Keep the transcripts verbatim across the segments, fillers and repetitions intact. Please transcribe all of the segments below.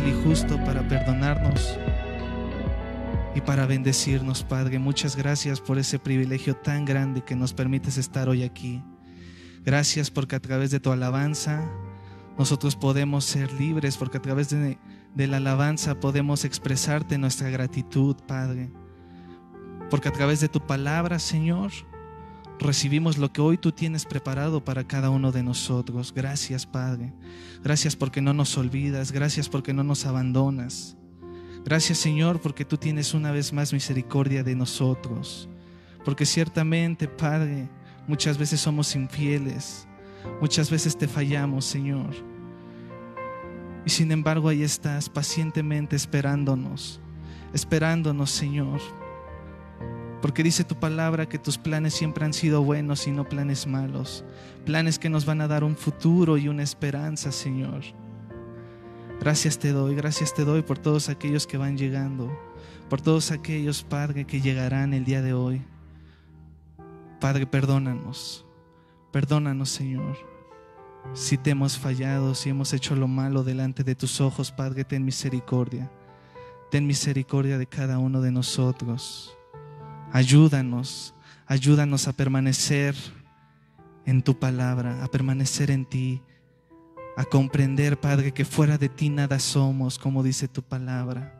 fiel y justo para perdonarnos y para bendecirnos, Padre. Muchas gracias por ese privilegio tan grande que nos permites estar hoy aquí. Gracias porque a través de tu alabanza nosotros podemos ser libres, porque a través de, de la alabanza podemos expresarte nuestra gratitud, Padre. Porque a través de tu palabra, Señor, recibimos lo que hoy tú tienes preparado para cada uno de nosotros. Gracias, Padre. Gracias porque no nos olvidas. Gracias porque no nos abandonas. Gracias, Señor, porque tú tienes una vez más misericordia de nosotros. Porque ciertamente, Padre, muchas veces somos infieles. Muchas veces te fallamos, Señor. Y sin embargo, ahí estás pacientemente esperándonos. Esperándonos, Señor. Porque dice tu palabra que tus planes siempre han sido buenos y no planes malos. Planes que nos van a dar un futuro y una esperanza, Señor. Gracias te doy, gracias te doy por todos aquellos que van llegando. Por todos aquellos, Padre, que llegarán el día de hoy. Padre, perdónanos. Perdónanos, Señor. Si te hemos fallado, si hemos hecho lo malo delante de tus ojos, Padre, ten misericordia. Ten misericordia de cada uno de nosotros. Ayúdanos, ayúdanos a permanecer en tu palabra, a permanecer en ti, a comprender, Padre, que fuera de ti nada somos, como dice tu palabra.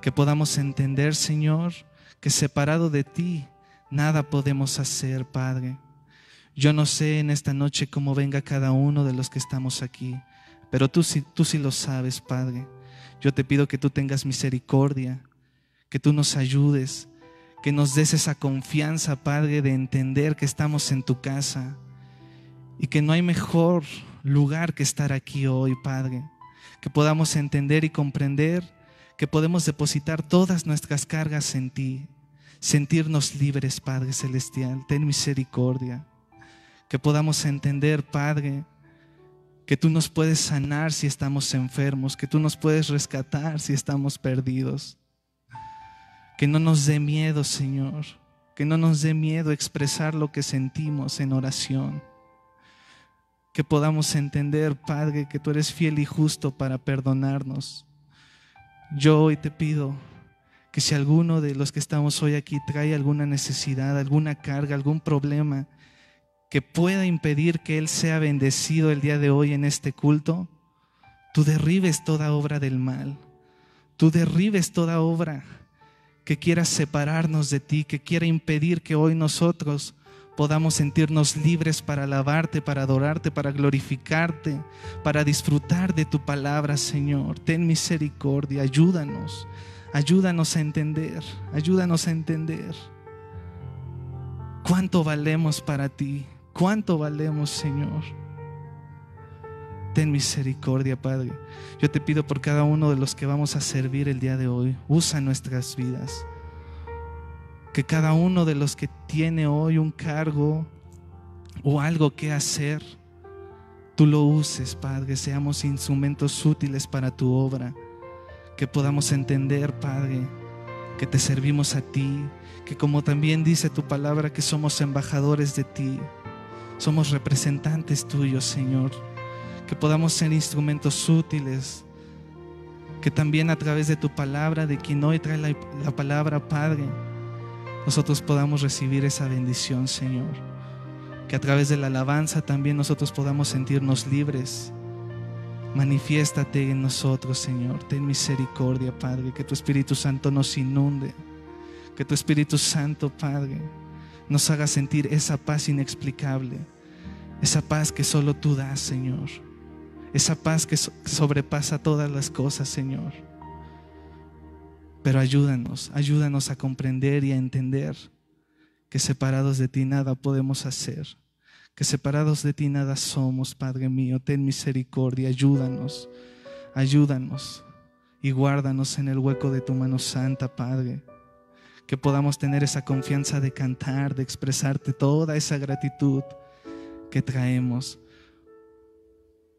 Que podamos entender, Señor, que separado de ti nada podemos hacer, Padre. Yo no sé en esta noche cómo venga cada uno de los que estamos aquí, pero tú sí, tú sí lo sabes, Padre. Yo te pido que tú tengas misericordia, que tú nos ayudes, que nos des esa confianza, Padre, de entender que estamos en tu casa y que no hay mejor lugar que estar aquí hoy, Padre. Que podamos entender y comprender que podemos depositar todas nuestras cargas en ti, sentirnos libres, Padre Celestial. Ten misericordia. Que podamos entender, Padre, que tú nos puedes sanar si estamos enfermos, que tú nos puedes rescatar si estamos perdidos. Que no nos dé miedo, Señor, que no nos dé miedo expresar lo que sentimos en oración. Que podamos entender, Padre, que tú eres fiel y justo para perdonarnos. Yo hoy te pido que si alguno de los que estamos hoy aquí trae alguna necesidad, alguna carga, algún problema que pueda impedir que él sea bendecido el día de hoy en este culto, tú derribes toda obra del mal, tú derribes toda obra que quiera separarnos de ti, que quiera impedir que hoy nosotros podamos sentirnos libres para alabarte, para adorarte, para glorificarte, para disfrutar de tu palabra, Señor. Ten misericordia, ayúdanos, ayúdanos a entender, ayúdanos a entender cuánto valemos para ti, cuánto valemos, Señor. Ten misericordia, Padre. Yo te pido por cada uno de los que vamos a servir el día de hoy. Usa nuestras vidas. Que cada uno de los que tiene hoy un cargo o algo que hacer, tú lo uses, Padre. Seamos instrumentos útiles para tu obra. Que podamos entender, Padre, que te servimos a ti. Que como también dice tu palabra, que somos embajadores de ti. Somos representantes tuyos, Señor. Que podamos ser instrumentos útiles, que también a través de tu palabra, de quien hoy trae la, la palabra, Padre, nosotros podamos recibir esa bendición, Señor. Que a través de la alabanza también nosotros podamos sentirnos libres. Manifiéstate en nosotros, Señor. Ten misericordia, Padre, que tu Espíritu Santo nos inunde, que tu Espíritu Santo, Padre, nos haga sentir esa paz inexplicable, esa paz que solo tú das, Señor. Esa paz que sobrepasa todas las cosas, Señor. Pero ayúdanos, ayúdanos a comprender y a entender que separados de ti nada podemos hacer, que separados de ti nada somos, Padre mío. Ten misericordia, ayúdanos, ayúdanos y guárdanos en el hueco de tu mano santa, Padre. Que podamos tener esa confianza de cantar, de expresarte toda esa gratitud que traemos,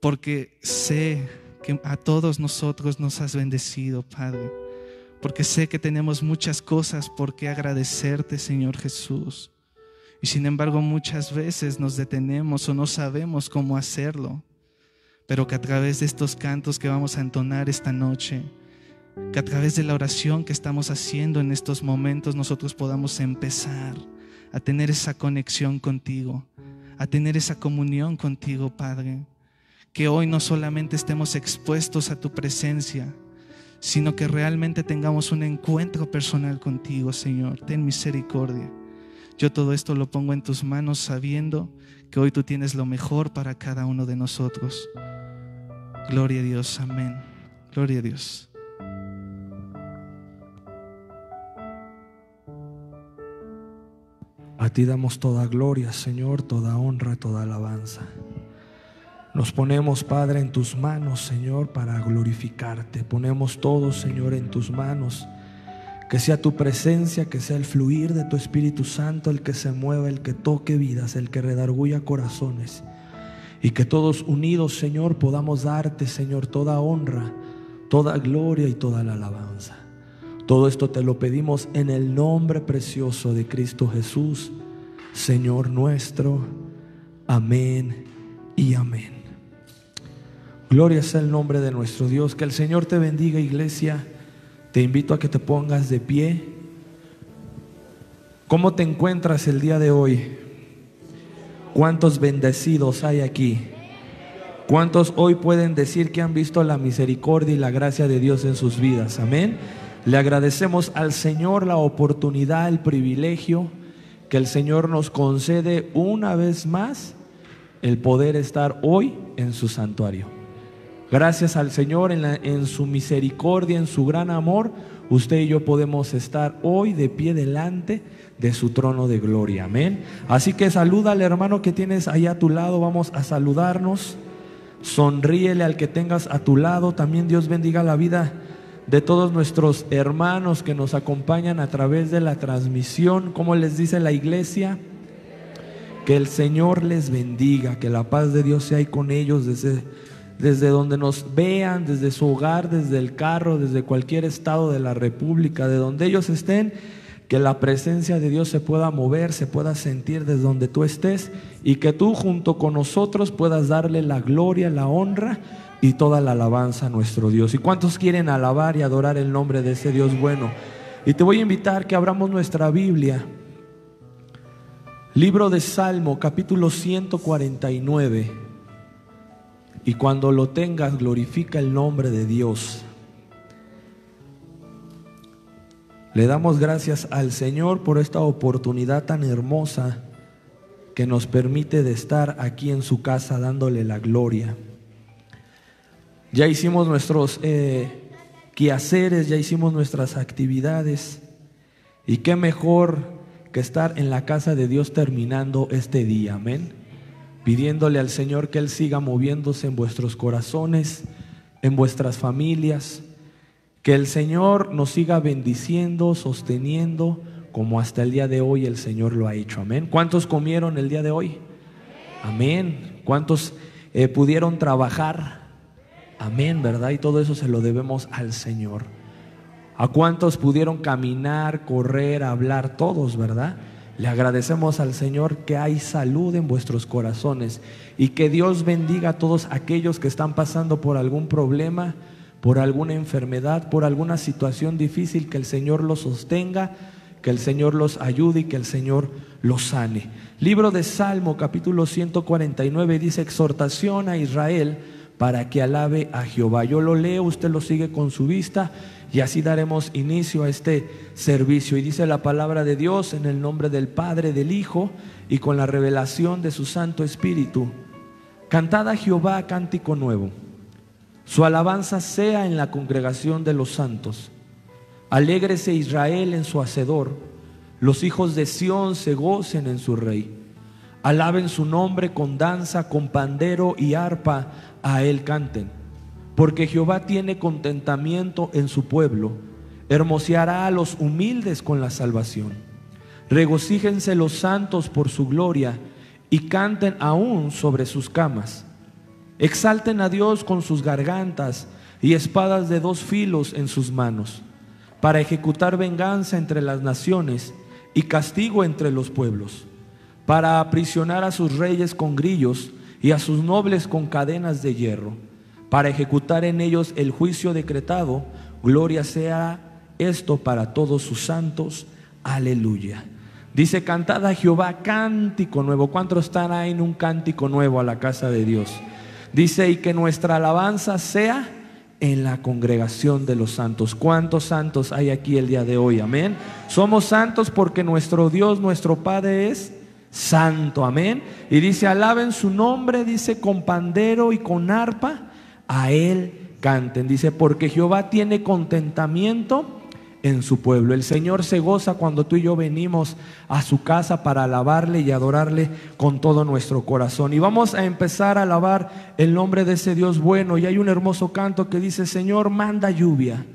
porque sé que a todos nosotros nos has bendecido, Padre, porque sé que tenemos muchas cosas por qué agradecerte, Señor Jesús, y sin embargo muchas veces nos detenemos o no sabemos cómo hacerlo, pero que a través de estos cantos que vamos a entonar esta noche, que a través de la oración que estamos haciendo en estos momentos, nosotros podamos empezar a tener esa conexión contigo, a tener esa comunión contigo, Padre. Que hoy no solamente estemos expuestos a tu presencia, sino que realmente tengamos un encuentro personal contigo, Señor. Ten misericordia. Yo todo esto lo pongo en tus manos, sabiendo que hoy tú tienes lo mejor para cada uno de nosotros. Gloria a Dios, amén. Gloria a Dios. A ti damos toda gloria, Señor, toda honra, toda alabanza. Nos ponemos, Padre, en tus manos, Señor, para glorificarte. Ponemos todo, Señor, en tus manos. Que sea tu presencia, que sea el fluir de tu Espíritu Santo, el que se mueva, el que toque vidas, el que redarguya corazones. Y que todos unidos, Señor, podamos darte, Señor, toda honra, toda gloria y toda la alabanza. Todo esto te lo pedimos en el nombre precioso de Cristo Jesús, Señor nuestro. Amén y amén. Gloria sea el nombre de nuestro Dios. Que el Señor te bendiga, iglesia. Te invito a que te pongas de pie. ¿Cómo te encuentras el día de hoy? ¿Cuántos bendecidos hay aquí? ¿Cuántos hoy pueden decir que han visto la misericordia y la gracia de Dios en sus vidas? Amén. Le agradecemos al Señor la oportunidad, el privilegio que el Señor nos concede una vez más, el poder estar hoy en su santuario. Gracias al Señor en, la, en su misericordia, en su gran amor, usted y yo podemos estar hoy de pie delante de su trono de gloria. Amén. Así que saluda al hermano que tienes allá a tu lado, vamos a saludarnos. Sonríele al que tengas a tu lado. También Dios bendiga la vida de todos nuestros hermanos que nos acompañan a través de la transmisión. Como les dice la iglesia, que el Señor les bendiga, que la paz de Dios sea con ellos desde, desde donde nos vean, desde su hogar, desde el carro, desde cualquier estado de la república, de donde ellos estén, que la presencia de Dios se pueda mover, se pueda sentir desde donde tú estés, y que tú junto con nosotros puedas darle la gloria, la honra y toda la alabanza a nuestro Dios. ¿Y cuántos quieren alabar y adorar el nombre de ese Dios bueno? Y te voy a invitar que abramos nuestra Biblia. Libro de Salmo, capítulo ciento cuarenta y nueve. Y cuando lo tengas, glorifica el nombre de Dios. Le damos gracias al Señor por esta oportunidad tan hermosa que nos permite de estar aquí en su casa dándole la gloria. Ya hicimos nuestros eh, quehaceres, ya hicimos nuestras actividades. Y qué mejor que estar en la casa de Dios terminando este día, amén. Pidiéndole al Señor que Él siga moviéndose en vuestros corazones, en vuestras familias. Que el Señor nos siga bendiciendo, sosteniendo, como hasta el día de hoy el Señor lo ha hecho, amén. ¿Cuántos comieron el día de hoy? Amén. ¿Cuántos eh, pudieron trabajar? Amén, ¿verdad? Y todo eso se lo debemos al Señor. ¿A cuántos pudieron caminar, correr, hablar? Todos, ¿verdad? Le agradecemos al Señor que hay salud en vuestros corazones y que Dios bendiga a todos aquellos que están pasando por algún problema, por alguna enfermedad, por alguna situación difícil, que el Señor los sostenga, que el Señor los ayude y que el Señor los sane. Libro de Salmo, capítulo ciento cuarenta y nueve, dice: exhortación a Israel para que alabe a Jehová. Yo lo leo, usted lo sigue con su vista y así daremos inicio a este servicio. Y dice la palabra de Dios: en el nombre del Padre, del Hijo y con la revelación de su Santo Espíritu. Cantad a Jehová cántico nuevo, su alabanza sea en la congregación de los santos. Alégrese Israel en su Hacedor, los hijos de Sión se gocen en su Rey. Alaben su nombre con danza, con pandero y arpa a él canten. Porque Jehová tiene contentamiento en su pueblo, hermoseará a los humildes con la salvación. Regocíjense los santos por su gloria y canten aún sobre sus camas. Exalten a Dios con sus gargantas y espadas de dos filos en sus manos, para ejecutar venganza entre las naciones y castigo entre los pueblos, para aprisionar a sus reyes con grillos y a sus nobles con cadenas de hierro. para ejecutar en ellos el juicio decretado. Gloria sea esto para todos sus santos. Aleluya. Dice: cantad a Jehová cántico nuevo. ¿Cuántos estará en un cántico nuevo a la casa de Dios? Dice: y que nuestra alabanza sea en la congregación de los santos. ¿Cuántos santos hay aquí el día de hoy? Amén. Somos santos porque nuestro Dios, nuestro Padre es santo. Amén. Y dice: alaben su nombre, dice, con pandero y con arpa a él canten. Dice: porque Jehová tiene contentamiento en su pueblo. El Señor se goza cuando tú y yo venimos a su casa para alabarle y adorarle con todo nuestro corazón. Y vamos a empezar a alabar el nombre de ese Dios bueno. Y hay un hermoso canto que dice: Señor, manda lluvia.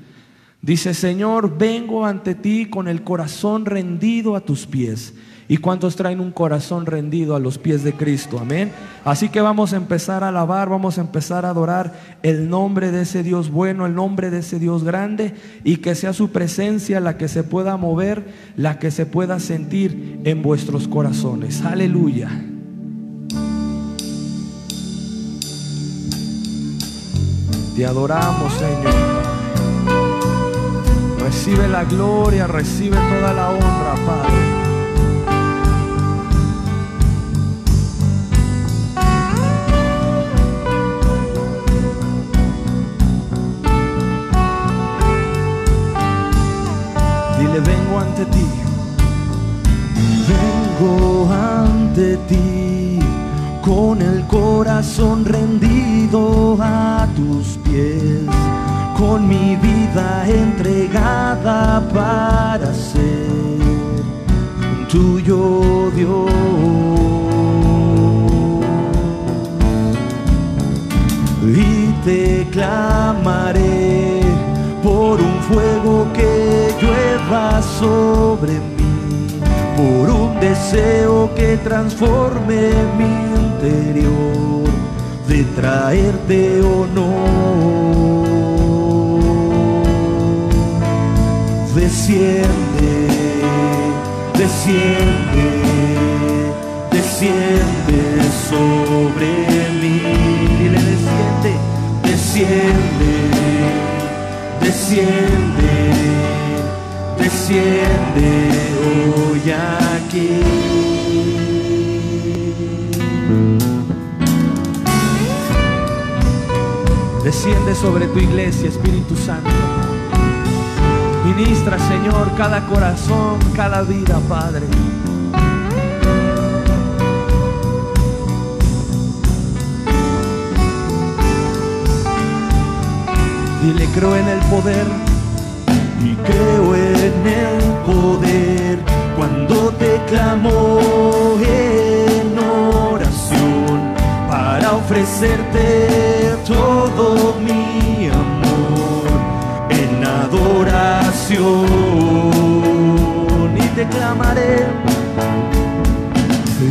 Dice: Señor, vengo ante ti con el corazón rendido a tus pies. ¿Y cuántos traen un corazón rendido a los pies de Cristo? Amén. Así que vamos a empezar a alabar, vamos a empezar a adorar el nombre de ese Dios bueno, el nombre de ese Dios grande, y que sea su presencia la que se pueda mover, la que se pueda sentir en vuestros corazones. Aleluya. Te adoramos, Señor. Recibe la gloria, recibe toda la honra, Padre. Vengo ante ti, vengo ante ti, con el corazón rendido a tus pies, con mi vida entregada para ser tuyo, Dios. Y te clamaré por un fuego que llueva sobre mí, por un deseo que transforme mi interior, de traerte honor. Desciende, desciende, desciende sobre mí. Dile: desciende, desciende. Desciende, desciende hoy aquí. Desciende sobre tu iglesia, Espíritu Santo. Ministra, Señor, cada corazón, cada vida, Padre. Dile: creo en el poder, y creo en el poder, cuando te clamo en oración, para ofrecerte todo mi amor, en adoración. Y te clamaré,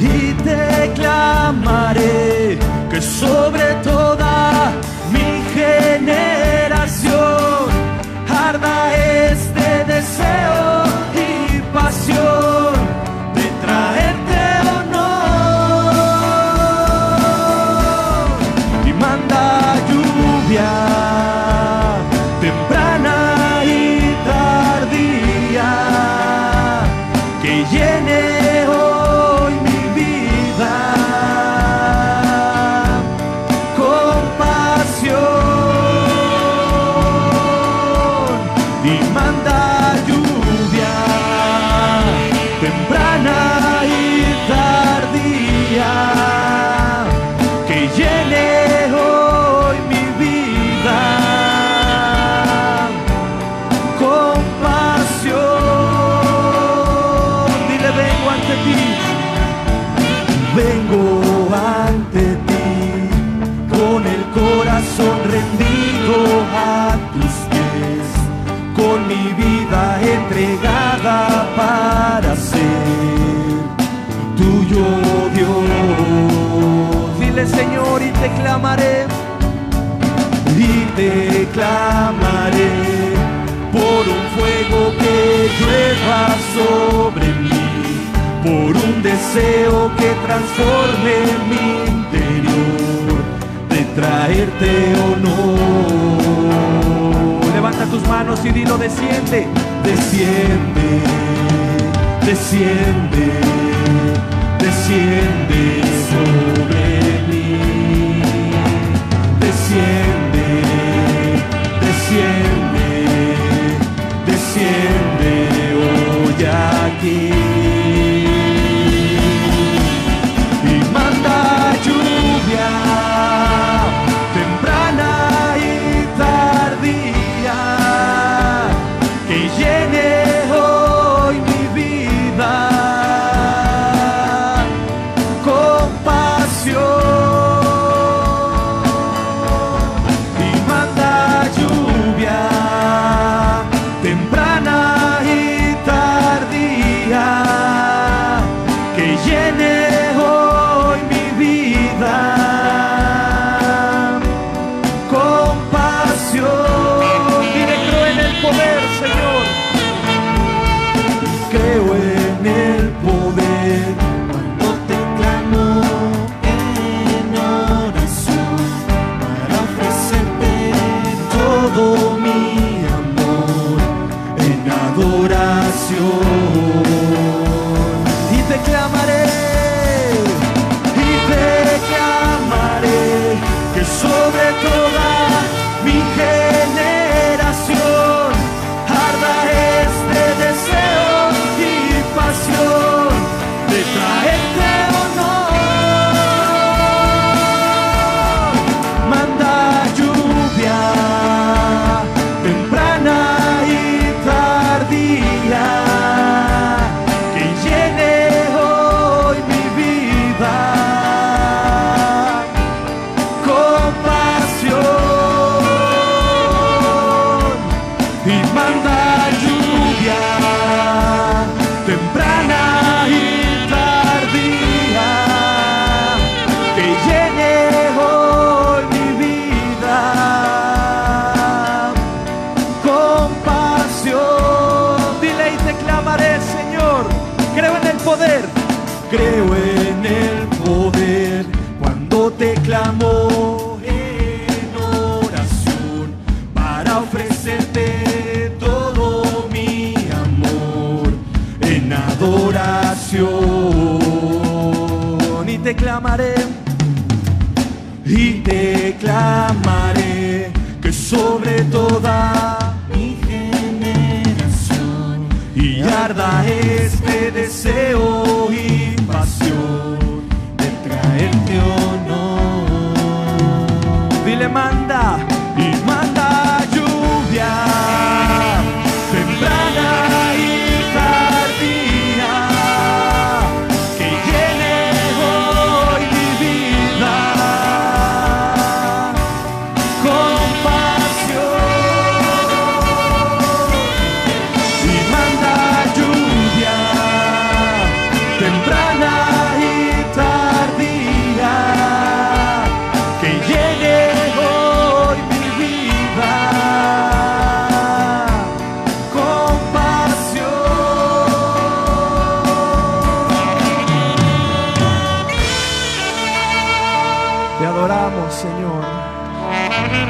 y te clamaré, que sobre toda mi generación arda este deseo y pasión de traerte honor. Y manda lluvia temprana y tardía, que llene hoy mi vida con pasión. Entregada para ser tuyo, Dios. Dile: Señor, y te clamaré, y te clamaré, por un fuego que llueva sobre mí, por un deseo que transforme mi interior, de traerte honor. manos y dilo: desciende, desciende, desciende, desciende sobre mí, desciende, desciende, desciende hoy aquí. Te clamaré y te clamaré que sobre toda mi generación y arda este deseo y pasión de traerte honor. Dile: manda y manda lluvia temprana y tardía.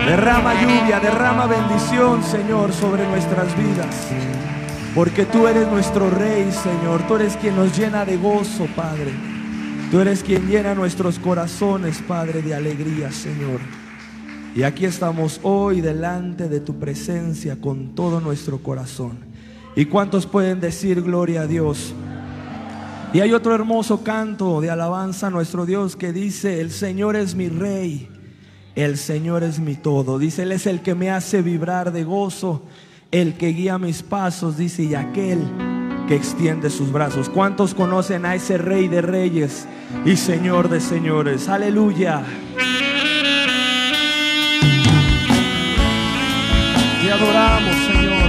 Derrama lluvia, derrama bendición, Señor, sobre nuestras vidas. Porque tú eres nuestro Rey, Señor. Tú eres quien nos llena de gozo, Padre. Tú eres quien llena nuestros corazones, Padre, de alegría, Señor. Y aquí estamos hoy delante de tu presencia con todo nuestro corazón. ¿Y cuántos pueden decir gloria a Dios? Y hay otro hermoso canto de alabanza a nuestro Dios que dice: el Señor es mi Rey. El Señor es mi todo. Dice: Él es el que me hace vibrar de gozo, el que guía mis pasos, dice, y aquel que extiende sus brazos. ¿Cuántos conocen a ese Rey de Reyes y Señor de Señores? Aleluya. Te adoramos, Señor.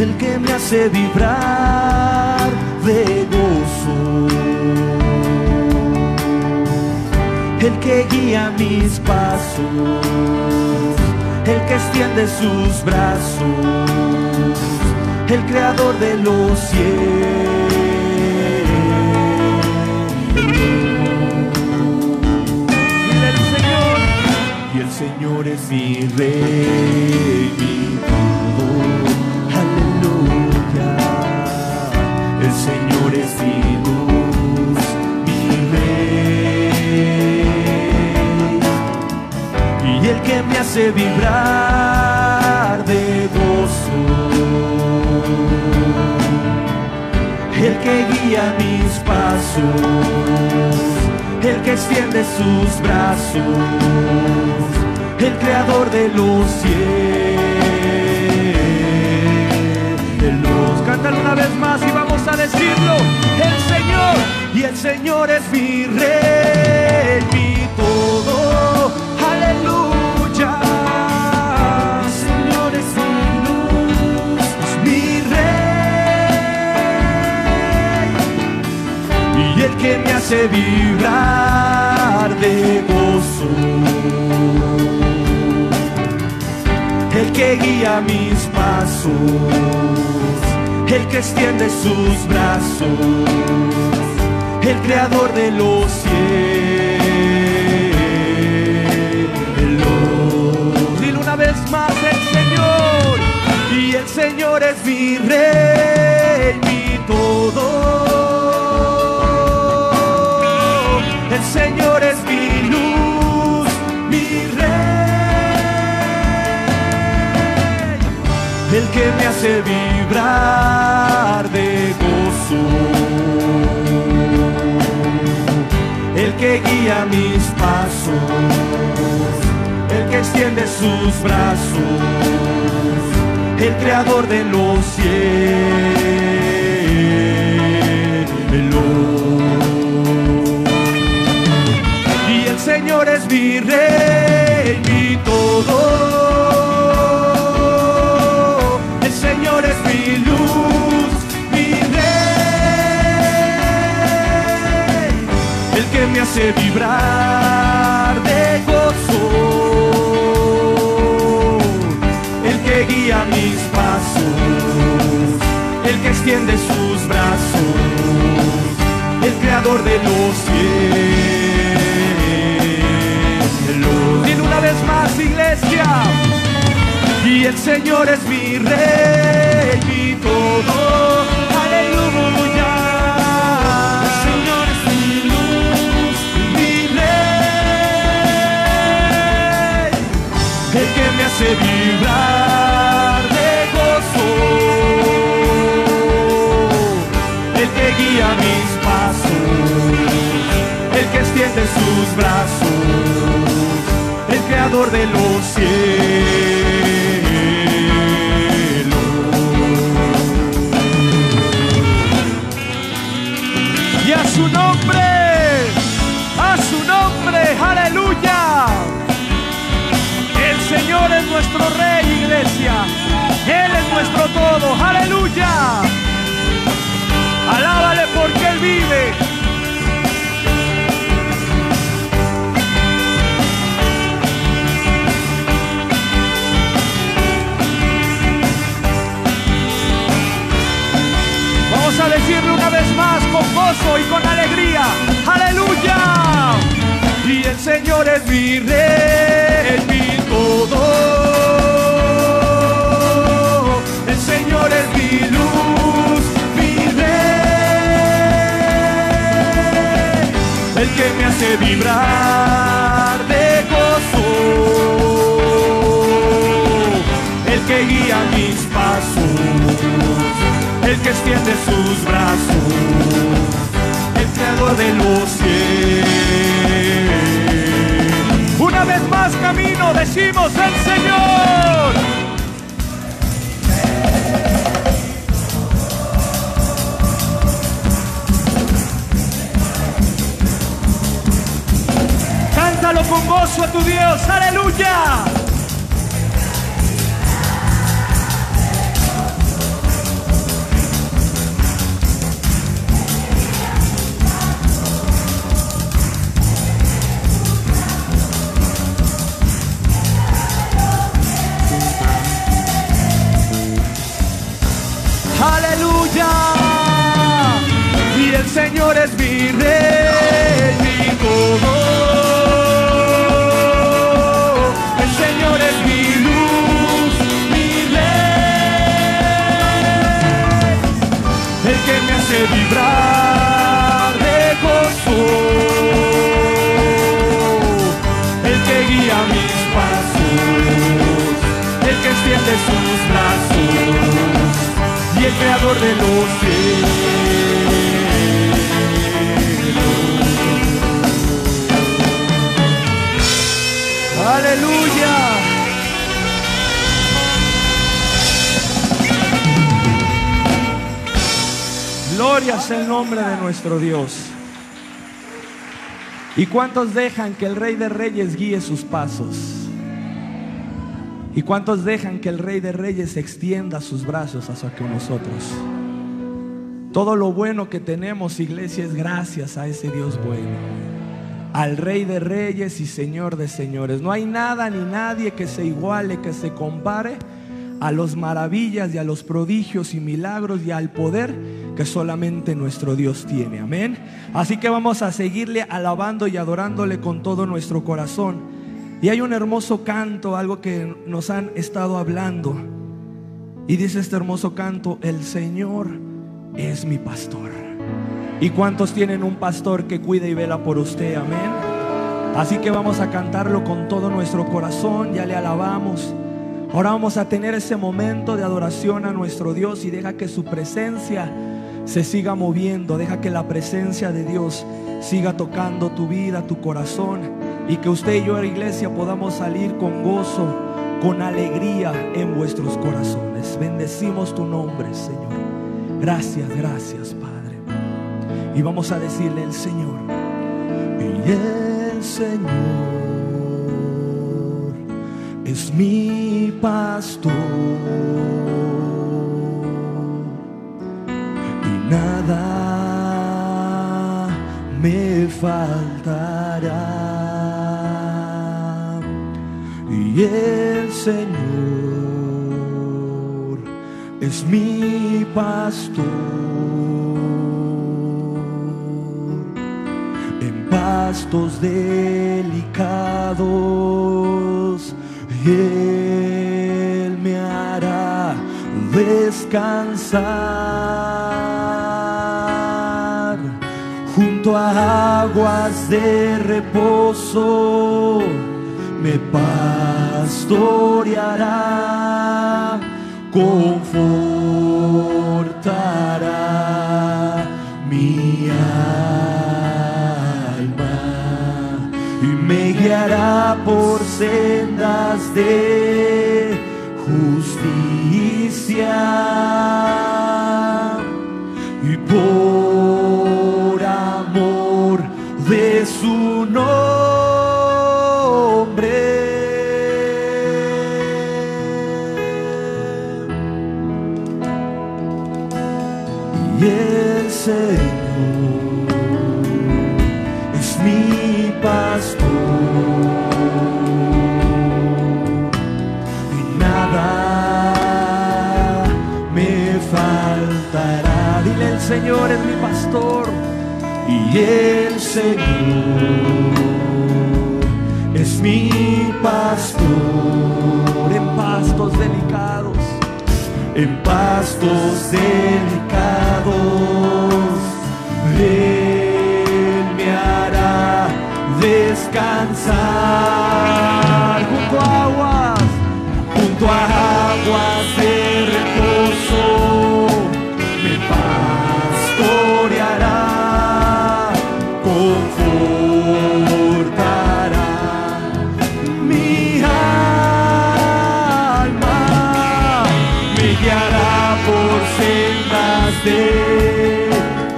el que me hace vibrar de gozo, el que guía mis pasos, el que extiende sus brazos, el creador de los cielos. Señor es mi rey, mi todo, aleluya. El Señor es mi luz, mi rey, y el que me hace vibrar de gozo, el que guía mis pasos, el que extiende sus brazos, el creador de los cielos. Cántalo una vez más y vamos a decirlo. El Señor, y el Señor es mi rey, mi todo, aleluya. El Señor es mi luz, mi rey, y el que me hace vibrar de gozo, el que guía mis pasos, el que extiende sus brazos, el creador de los cielos. Dile una vez más, el Señor, y el Señor es mi rey, mi todo, el Señor es mi luz, mi rey, el que me hace vibrar de gozo, el que guía mis pasos, el que extiende sus brazos, el creador de los cielos. Y el Señor es mi rey, mi todo. Me hace vibrar de gozo, el que guía mis pasos, el que extiende sus brazos, el creador de los cielos. Dile una vez más, iglesia, y el Señor es mi rey, mi todo, aleluya. El que me hace vibrar de gozo, el que guía mis pasos, el que extiende sus brazos, el creador de los cielos. Y a su nombre, a su nombre, aleluya. Señor es nuestro Rey, iglesia. Él es nuestro todo, aleluya. Alábale porque Él vive. Vamos a decirle una vez más con gozo y con alegría, aleluya. Y el Señor es mi Rey, mi todo, el Señor es mi luz, mi rey, el que me hace vibrar de gozo, el que guía mis pasos, el que extiende sus brazos, el creador de los cielos. Una vez más, camino, decimos el Señor. Cántalo con gozo a tu Dios, aleluya. Creador de los cielos. Aleluya. Gloria es el nombre de nuestro Dios. ¿Y cuántos dejan que el Rey de Reyes guíe sus pasos? ¿Y cuántos dejan que el Rey de Reyes extienda sus brazos hacia nosotros? Todo lo bueno que tenemos, iglesia, es gracias a ese Dios bueno, al Rey de Reyes y Señor de Señores. No hay nada ni nadie que se iguale, que se compare a las maravillas y a los prodigios y milagros y al poder que solamente nuestro Dios tiene. Amén. Así que vamos a seguirle alabando y adorándole con todo nuestro corazón. Y hay un hermoso canto, algo que nos han estado hablando. Y dice este hermoso canto: el Señor es mi pastor. ¿Y cuántos tienen un pastor que cuida y vela por usted? Amén. Así que vamos a cantarlo con todo nuestro corazón. Ya le alabamos. Ahora vamos a tener ese momento de adoración a nuestro Dios. Y deja que su presencia se siga moviendo. Deja que la presencia de Dios siga tocando tu vida, tu corazón. Y que usted y yo, iglesia, podamos salir con gozo, con alegría en vuestros corazones. Bendecimos tu nombre, Señor. Gracias, gracias, Padre. Y vamos a decirle: el Señor. Y el Señor es mi pastor, y nada me faltará. Y el Señor es mi pastor, en pastos delicados Él me hará descansar, junto a aguas de reposo me pastoreará, confortará mi alma y me guiará por sendas de justicia y por amor de su nombre. Y el Señor es mi pastor, y nada me faltará. Dile: el Señor es mi pastor. Y el Señor es mi pastor, en pastos delicados, en pastos delicados Él me hará descansar, junto a aguas, junto a aguas de reposo me pastoreará, confortará mi alma, me guiará por sendas de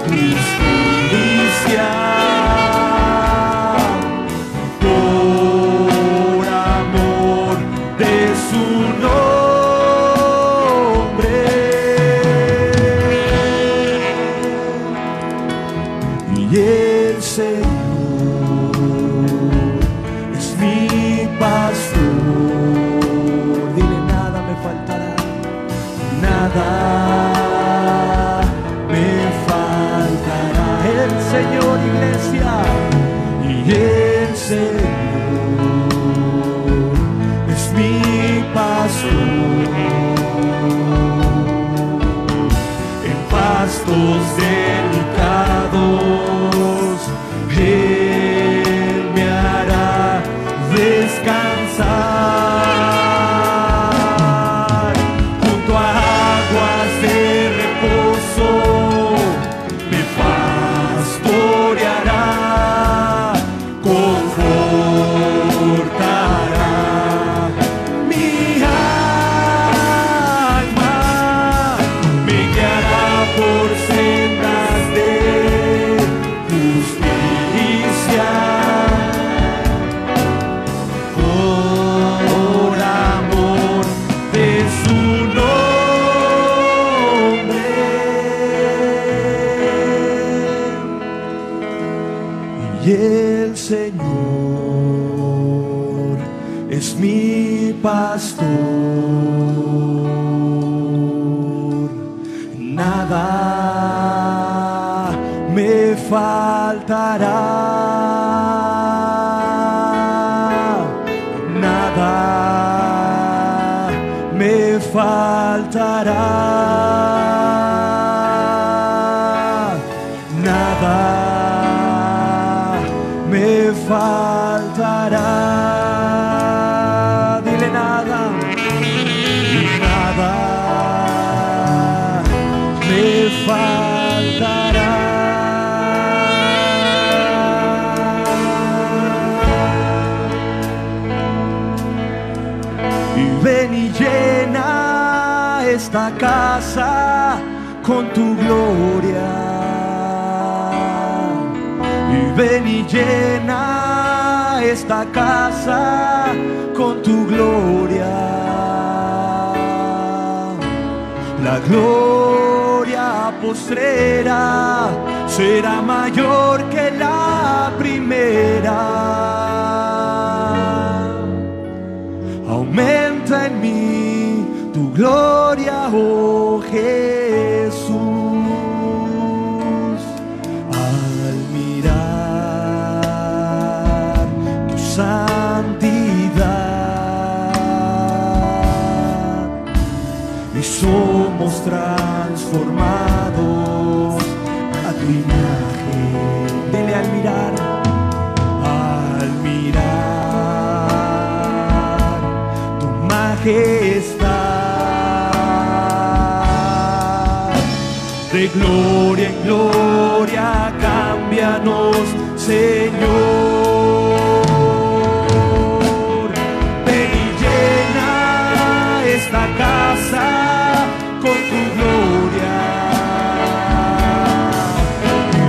justicia, por amor de su nombre. Y el Señor es mi pastor, dile: nada me faltará, nada me faltará. El Señor pastor, nada me faltará, nada me faltará, nada me faltará. Esta casa con tu gloria, y ven y llena esta casa con tu gloria. La gloria postrera será mayor que la primera. Aumenta en mí tu gloria, oh Jesús, al mirar tu santidad, y somos transformados a tu imagen. Dele al mirar, al mirar tu majestad. De gloria en gloria, cámbianos, Señor. Ven y llena esta casa con tu gloria.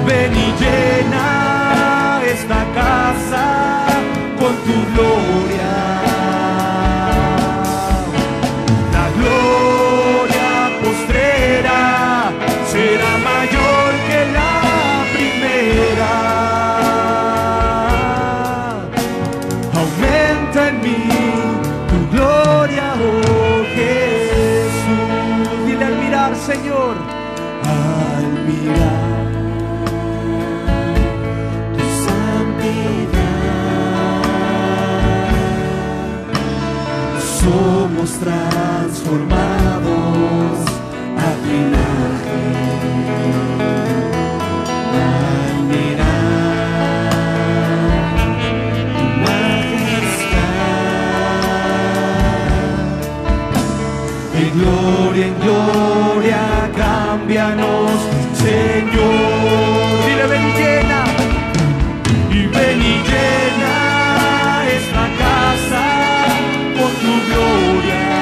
Ven y llena esta casa con tu gloria. La gloria postrera será mayor que la primera. Aumenta en mí tu gloria, oh Jesús. Dile al mirar, Señor, al mirar tu santidad, somos transformados a tu imagen. Gloria en gloria, cámbianos, Señor. Dile, ven y llena, y ven y llena esta casa con tu gloria.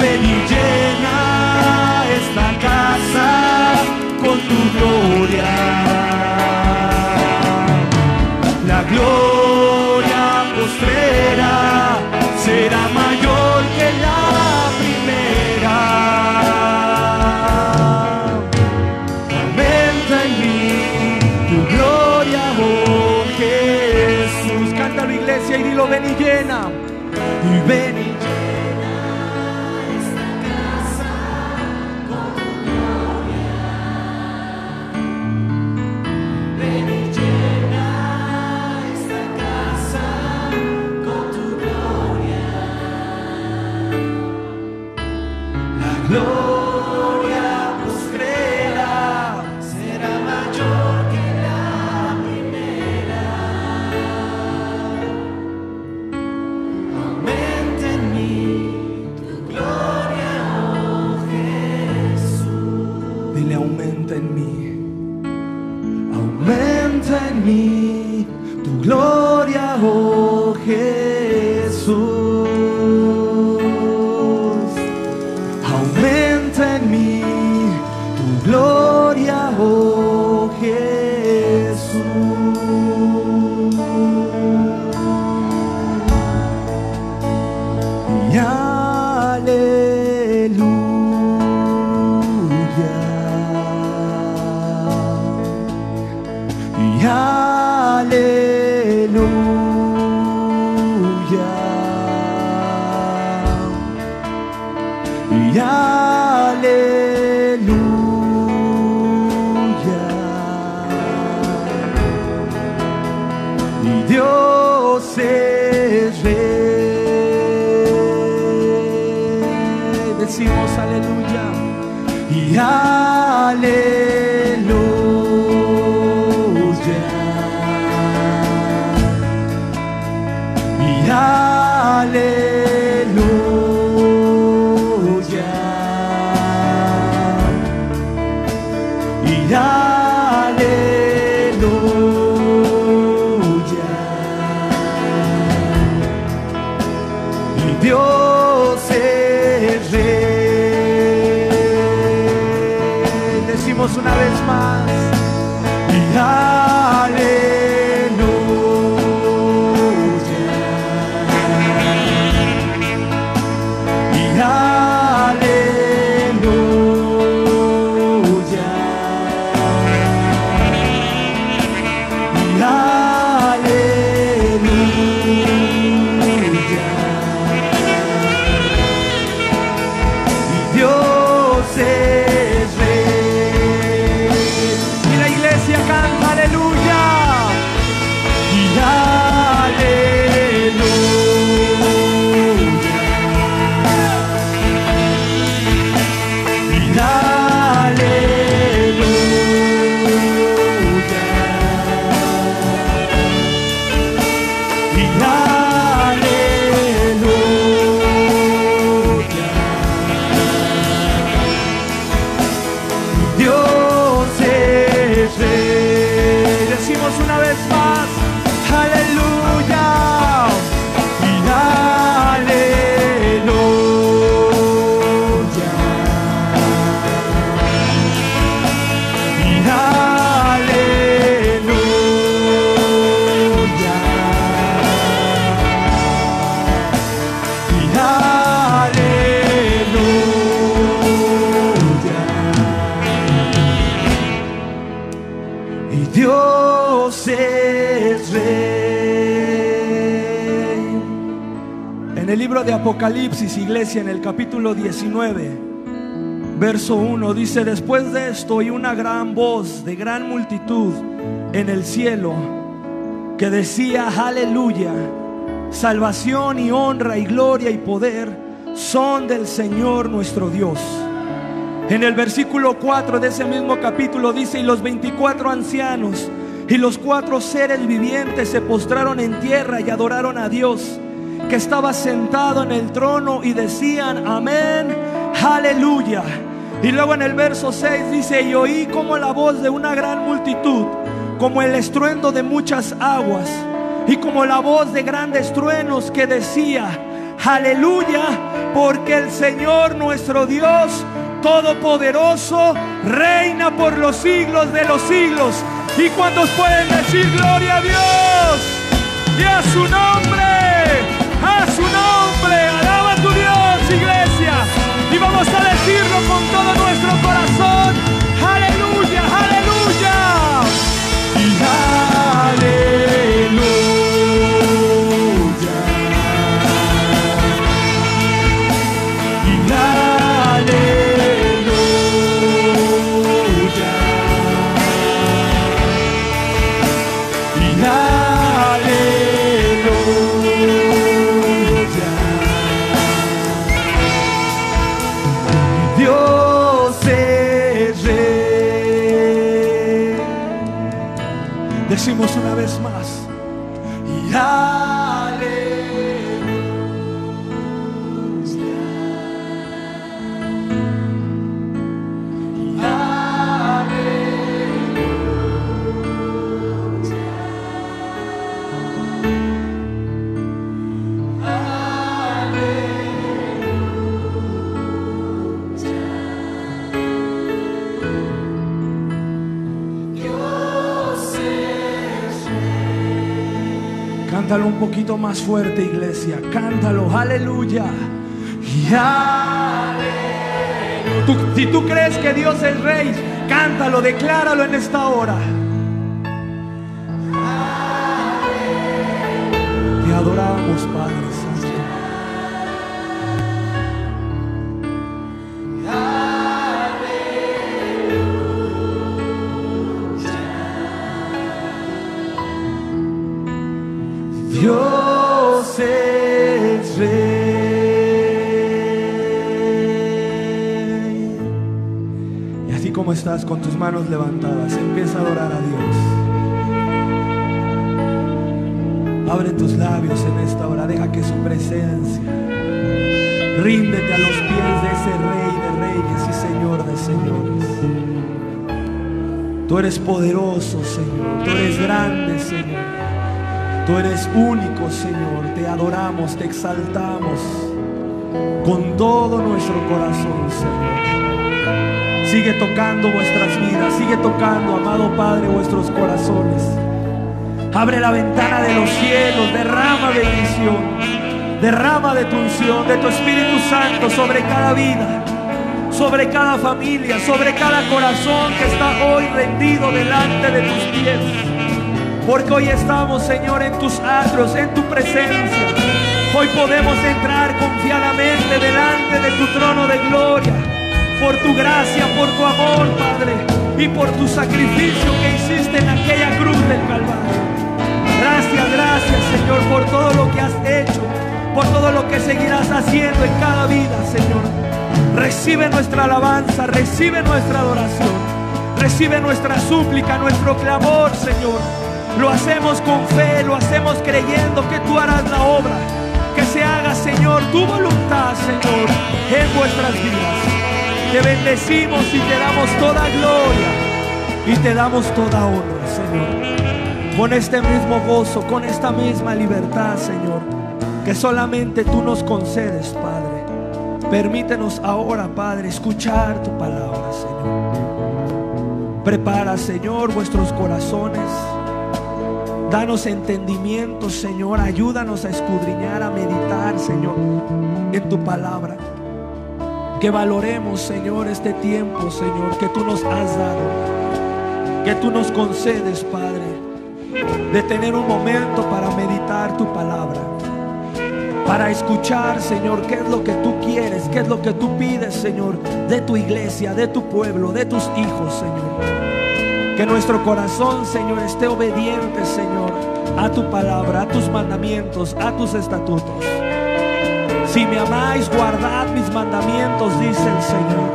Ven y llena esta casa con tu gloria. La gloria postrera será mayor que la primera. Aumenta en mí tu gloria, oh Jesús. Cántalo, iglesia, y dilo: ven y llena, y ven y llena esta casa con tu gloria. Ven y llena esta casa con tu gloria. Gloria postrera será mayor que la primera. Aumenta en mí tu gloria, oh Jesús. Dile: aumenta en mí, aumenta en mí tu gloria, oh Jesús. Gloria, oh Jesús. Y aleluya. Y aleluya. y aleluya. Y Dios es rey. Decimos aleluya y aleluya. Y aleluya. Una vez más y aleluya, y aleluya, y aleluya, y Dios es. En el libro de Apocalipsis, iglesia, en el capítulo diecinueve, verso uno, dice: después de esto oí una gran voz de gran multitud en el cielo que decía: aleluya, salvación y honra y gloria y poder son del Señor nuestro Dios. En el versículo cuatro de ese mismo capítulo dice: y los veinticuatro ancianos y los cuatro seres vivientes se postraron en tierra y adoraron a Dios que estaba sentado en el trono, y decían: amén, aleluya. Y luego en el verso seis dice: y oí como la voz de una gran multitud, como el estruendo de muchas aguas, y como la voz de grandes truenos, que decía: aleluya, porque el Señor nuestro Dios todopoderoso reina por los siglos de los siglos. Y cuantos pueden decir: gloria a Dios y a su nombre. A su nombre, alaba a tu Dios, iglesia, y vamos a decirlo con todo nuestro corazón: aleluya, aleluya, y aleluya, y aleluya, y aleluya. Decimos una vez más y aleluya, y aleluya, aleluya. Dios es. Cántalo un poquito más fuerte, iglesia. Cántalo, aleluya. Y aleluya. Tú, si tú crees que Dios es rey, cántalo, decláralo en esta hora. Aleluya. Te adoramos, Padre Santo. como estás, con tus manos levantadas, empieza a adorar a Dios. Abre tus labios en esta hora, deja que su presencia, ríndete a los pies de ese Rey de Reyes y Señor de Señores. Tú eres poderoso, Señor, tú eres grande, Señor. Tú eres único, Señor, te adoramos, te exaltamos con todo nuestro corazón, Señor. Sigue tocando vuestras vidas, sigue tocando, amado Padre, vuestros corazones. Abre la ventana de los cielos, derrama bendición, derrama de tu unción, de tu Espíritu Santo sobre cada vida, sobre cada familia, sobre cada corazón que está hoy rendido delante de tus pies. Porque hoy estamos, Señor, en tus atrios, en tu presencia. Hoy podemos entrar confiadamente delante de tu trono de gloria, por tu gracia, por tu amor, Padre, y por tu sacrificio que hiciste en aquella cruz del Calvario. Gracias, gracias, Señor, por todo lo que has hecho, por todo lo que seguirás haciendo en cada vida, Señor. Recibe nuestra alabanza, recibe nuestra adoración, recibe nuestra súplica, nuestro clamor, Señor. Lo hacemos con fe, lo hacemos creyendo que tú harás la obra. Que se haga, Señor, tu voluntad, Señor, en vuestras vidas. Te bendecimos y te damos toda gloria y te damos toda honra, Señor. Con este mismo gozo, con esta misma libertad, Señor, que solamente tú nos concedes, Padre. Permítenos ahora, Padre, escuchar tu palabra, Señor. Prepara, Señor, vuestros corazones. Danos entendimiento, Señor, ayúdanos a escudriñar, a meditar, Señor, en tu palabra. Que valoremos, Señor, este tiempo, Señor, que tú nos has dado, que tú nos concedes, Padre, de tener un momento para meditar tu palabra, para escuchar, Señor, qué es lo que tú quieres, qué es lo que tú pides, Señor, de tu iglesia, de tu pueblo, de tus hijos, Señor. Que nuestro corazón, Señor, esté obediente, Señor, a tu palabra, a tus mandamientos, a tus estatutos. Si me amáis, guardad mis mandamientos, dice el Señor.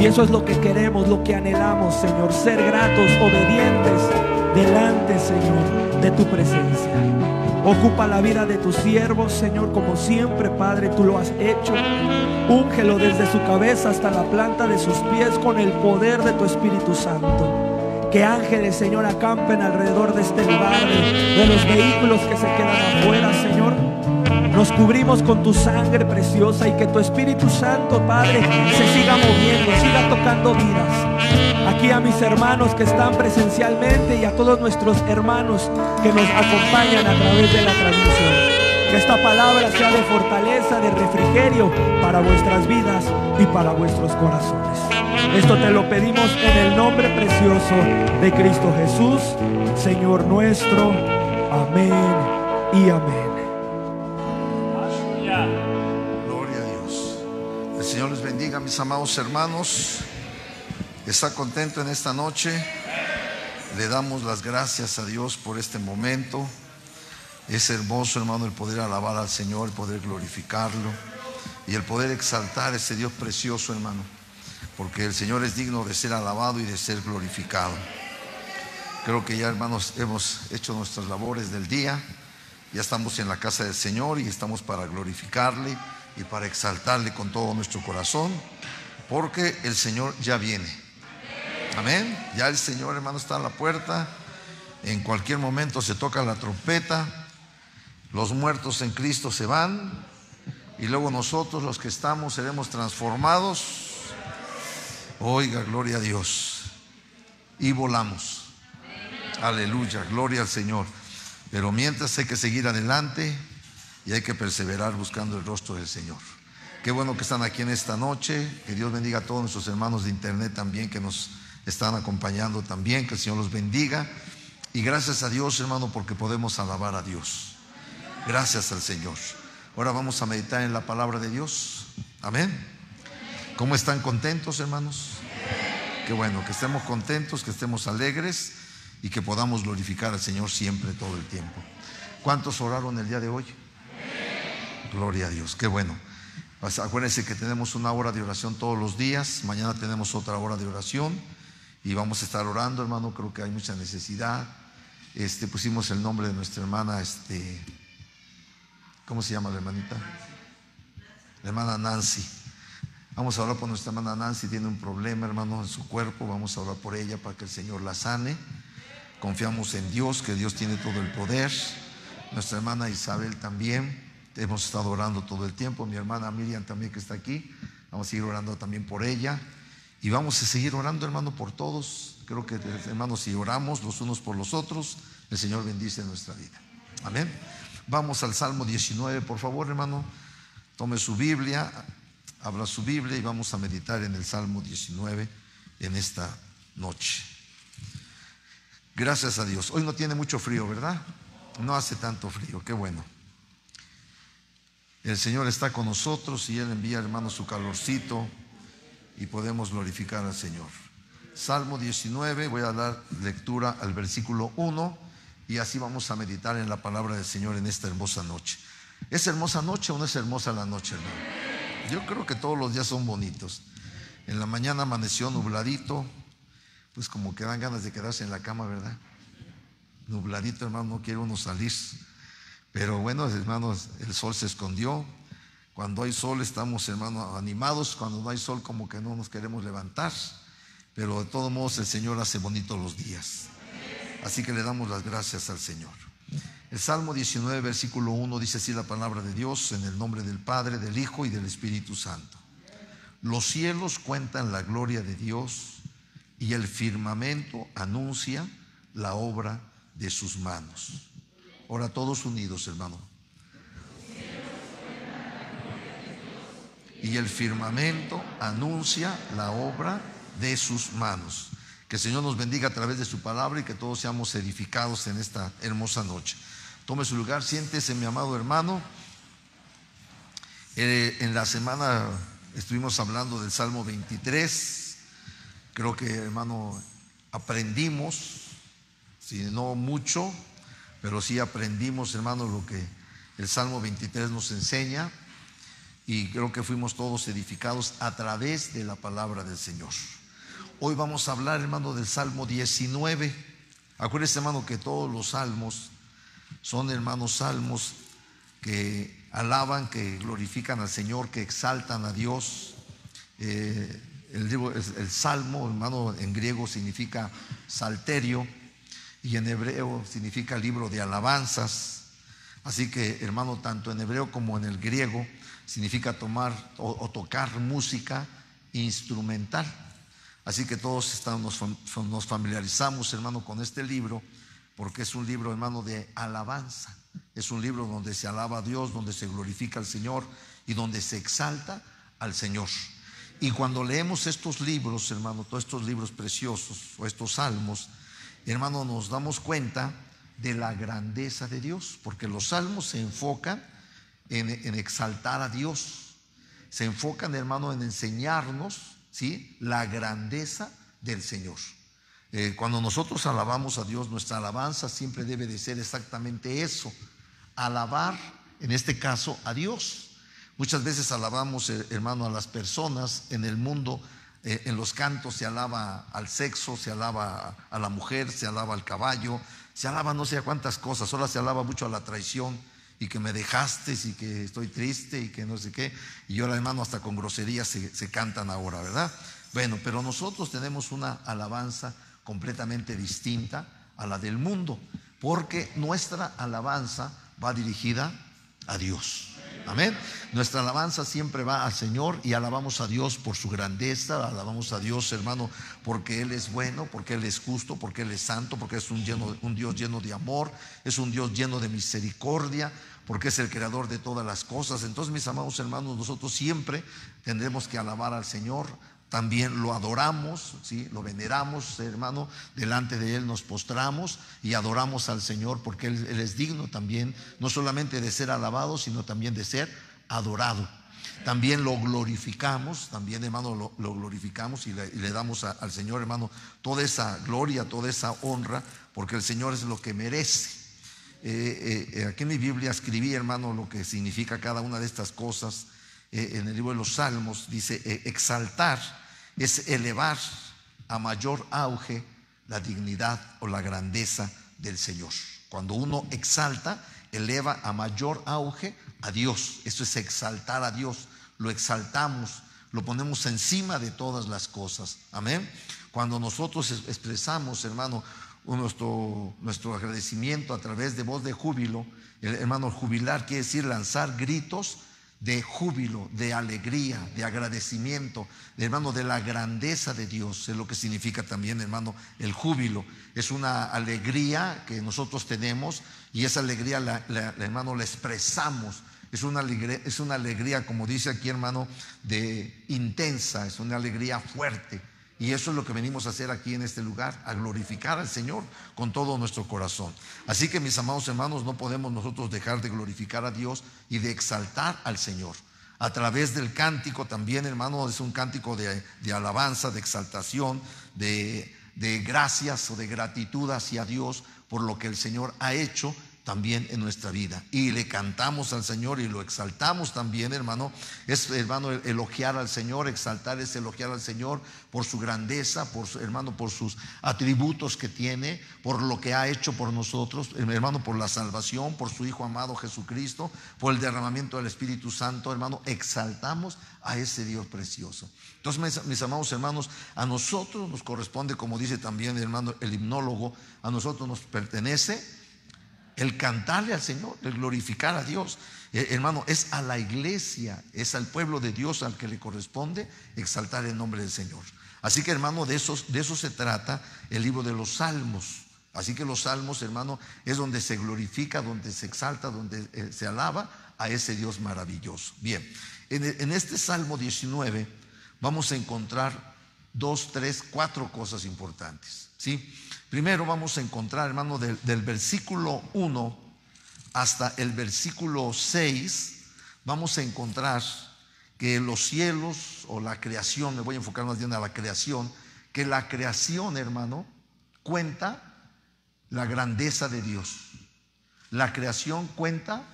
Y eso es lo que queremos, lo que anhelamos, Señor. Ser gratos, obedientes, delante, Señor, de tu presencia. Ocupa la vida de tus siervos, Señor, como siempre, Padre, tú lo has hecho. Úngelo desde su cabeza hasta la planta de sus pies con el poder de tu Espíritu Santo. Que ángeles, Señor, acampen alrededor de este lugar, de, de los vehículos que se quedan afuera, Señor. Nos cubrimos con tu sangre preciosa y que tu Espíritu Santo, Padre, se siga moviendo, siga tocando vidas. Aquí a mis hermanos que están presencialmente y a todos nuestros hermanos que nos acompañan a través de la transmisión. Que esta palabra sea de fortaleza, de refrigerio para vuestras vidas y para vuestros corazones. Esto te lo pedimos en el nombre precioso de Cristo Jesús, Señor nuestro. Amén y amén. Gloria a Dios. El Señor les bendiga, mis amados hermanos. ¿Está contento en esta noche? Le damos las gracias a Dios por este momento. Es hermoso, hermano, el poder alabar al Señor, el poder glorificarlo y el poder exaltar ese Dios precioso, hermano, porque el Señor es digno de ser alabado y de ser glorificado. Creo que ya, hermanos, hemos hecho nuestras labores del día. Ya estamos en la casa del Señor y estamos para glorificarle y para exaltarle con todo nuestro corazón, porque el Señor ya viene. Amén. Ya el Señor, hermano, está a la puerta. En cualquier momento se toca la trompeta. Los muertos en Cristo se van y luego nosotros, los que estamos, seremos transformados. Oiga, gloria a Dios. Y volamos. Aleluya, gloria al Señor. Pero mientras hay que seguir adelante y hay que perseverar buscando el rostro del Señor. Qué bueno que están aquí en esta noche. Que Dios bendiga a todos nuestros hermanos de internet también que nos están acompañando también. Que el Señor los bendiga. Y gracias a Dios, hermano, porque podemos alabar a Dios. Gracias al Señor. Ahora vamos a meditar en la palabra de Dios. Amén. ¿Cómo están contentos, hermanos? Qué bueno, que estemos contentos, que estemos alegres y que podamos glorificar al Señor siempre, todo el tiempo. ¿Cuántos oraron el día de hoy? Gloria a Dios, qué bueno. Acuérdense que tenemos una hora de oración todos los días. Mañana tenemos otra hora de oración y vamos a estar orando, hermano. Creo que hay mucha necesidad. Este, pusimos el nombre de nuestra hermana, este, ¿cómo se llama la hermanita? La hermana Nancy. Vamos a orar por nuestra hermana Nancy. Tiene un problema, hermano, en su cuerpo. Vamos a orar por ella para que el Señor la sane. Confiamos en Dios, que Dios tiene todo el poder. Nuestra hermana Isabel también, hemos estado orando todo el tiempo. Mi hermana Miriam también, que está aquí. Vamos a seguir orando también por ella. Y vamos a seguir orando, hermano, por todos. Creo que, hermano, si oramos los unos por los otros, el Señor bendice nuestra vida. Amén. Vamos al Salmo diecinueve, por favor, hermano. Tome su Biblia, abra su Biblia y vamos a meditar en el Salmo diecinueve en esta noche. Gracias a Dios. Hoy no tiene mucho frío, ¿verdad? No hace tanto frío, qué bueno. El Señor está con nosotros y Él envía, hermano, su calorcito y podemos glorificar al Señor. Salmo diecinueve, voy a dar lectura al versículo uno y así vamos a meditar en la palabra del Señor en esta hermosa noche. ¿Es hermosa noche o no es hermosa la noche, hermano? Yo creo que todos los días son bonitos. En la mañana amaneció nubladito, pues como que dan ganas de quedarse en la cama, ¿verdad? Nubladito, hermano, no quiere uno salir. Pero bueno, hermanos, el sol se escondió. Cuando hay sol estamos, hermanos, animados. Cuando no hay sol, como que no nos queremos levantar. Pero de todos modos el Señor hace bonitos los días. Así que le damos las gracias al Señor. El Salmo diecinueve, versículo uno, dice así la palabra de Dios: en el nombre del Padre, del Hijo y del Espíritu Santo. Los cielos cuentan la gloria de Dios y el firmamento anuncia la obra de sus manos. Ahora todos unidos, hermano. Y el firmamento anuncia la obra de sus manos. Que el Señor nos bendiga a través de su palabra y que todos seamos edificados en esta hermosa noche. Tome su lugar, siéntese, mi amado hermano. Eh, en la semana estuvimos hablando del Salmo veintitrés. Creo que, hermano, aprendimos, si no mucho, pero sí aprendimos, hermano, lo que el Salmo veintitrés nos enseña. Y creo que fuimos todos edificados a través de la palabra del Señor. Hoy vamos a hablar, hermano, del Salmo diecinueve. Acuérdense, hermano, que todos los salmos son, hermanos, salmos que alaban, que glorifican al Señor, que exaltan a Dios. Eh, el, el salmo, hermano, en griego significa salterio y en hebreo significa libro de alabanzas. Así que, hermano, tanto en hebreo como en el griego significa tomar o, o tocar música instrumental. Así que todos estamos, nos familiarizamos, hermano, con este libro, porque es un libro, hermano, de alabanza. Es un libro donde se alaba a Dios, donde se glorifica al Señor y donde se exalta al Señor. Y cuando leemos estos libros, hermano, todos estos libros preciosos o estos salmos, hermano, nos damos cuenta de la grandeza de Dios, porque los salmos se enfocan en, en exaltar a Dios. Se enfocan, hermano, en enseñarnos, ¿sí?, la grandeza del Señor. Eh, cuando nosotros alabamos a Dios, nuestra alabanza siempre debe de ser exactamente eso: alabar, en este caso, a Dios. Muchas veces alabamos, hermano, a las personas en el mundo. Eh, en los cantos se alaba al sexo, se alaba a la mujer, se alaba al caballo, se alaba no sé a cuántas cosas. Ahora se alaba mucho a la traición, y que me dejaste, y que estoy triste, y que no sé qué. Y ahora, hermano, hasta con groserías se, se cantan ahora, ¿verdad? Bueno, pero nosotros tenemos una alabanza completamente distinta a la del mundo, porque nuestra alabanza va dirigida a Dios. Amén. Nuestra alabanza siempre va al Señor y alabamos a Dios por su grandeza. Alabamos a Dios, hermano, porque Él es bueno, porque Él es justo, porque Él es santo, porque es un, lleno, un Dios lleno de amor, es un Dios lleno de misericordia, porque es el creador de todas las cosas. Entonces, mis amados hermanos, nosotros siempre tendremos que alabar al Señor. También lo adoramos, ¿sí?, lo veneramos, hermano, delante de Él nos postramos y adoramos al Señor, porque Él, Él es digno también, no solamente de ser alabado, sino también de ser adorado. También lo glorificamos, también, hermano, lo, lo glorificamos y le, y le damos a, al Señor, hermano, toda esa gloria, toda esa honra, porque el Señor es lo que merece. Eh, eh, aquí en mi Biblia escribí, hermano, lo que significa cada una de estas cosas. eh, en el libro de los Salmos, dice, eh, exaltar es elevar a mayor auge la dignidad o la grandeza del Señor. Cuando uno exalta, eleva a mayor auge a Dios. Esto es exaltar a Dios, lo exaltamos, lo ponemos encima de todas las cosas. Amén. Cuando nosotros expresamos, hermano, nuestro, nuestro agradecimiento a través de voz de júbilo, el hermano, jubilar quiere decir lanzar gritos de júbilo, de alegría, de agradecimiento, hermano, de la grandeza de Dios. Es lo que significa también, hermano, el júbilo. Es una alegría que nosotros tenemos, y esa alegría, la, la, la, hermano, la expresamos. Es una alegría, es una alegría, como dice aquí, hermano, de intensa, es una alegría fuerte. Y eso es lo que venimos a hacer aquí en este lugar, a glorificar al Señor con todo nuestro corazón. Así que, mis amados hermanos, no podemos nosotros dejar de glorificar a Dios y de exaltar al Señor. A través del cántico también, hermano, es un cántico de, de alabanza, de exaltación, de, de gracias o de gratitud hacia Dios por lo que el Señor ha hecho también en nuestra vida. Y le cantamos al Señor y lo exaltamos también, hermano. Es, hermano, elogiar al Señor, exaltar es elogiar al Señor por su grandeza, por su, hermano, por sus atributos que tiene, por lo que ha hecho por nosotros, hermano, por la salvación, por su Hijo amado Jesucristo, por el derramamiento del Espíritu Santo, hermano. Exaltamos a ese Dios precioso. Entonces, mis, mis amados hermanos, a nosotros nos corresponde, como dice también, hermano, el himnólogo, a nosotros nos pertenece el cantarle al Señor, el glorificar a Dios. Eh, hermano, es a la iglesia, es al pueblo de Dios al que le corresponde exaltar el nombre del Señor. Así que, hermano, de, esos, de eso se trata el libro de los Salmos. Así que los Salmos, hermano, es donde se glorifica, donde se exalta, donde eh, se alaba a ese Dios maravilloso. Bien, en, en este Salmo diecinueve vamos a encontrar dos, tres, cuatro cosas importantes, ¿sí? Primero vamos a encontrar, hermano, del, del versículo uno hasta el versículo seis, vamos a encontrar que los cielos o la creación, me voy a enfocar más bien a la creación, que la creación, hermano, cuenta la grandeza de Dios. La creación cuenta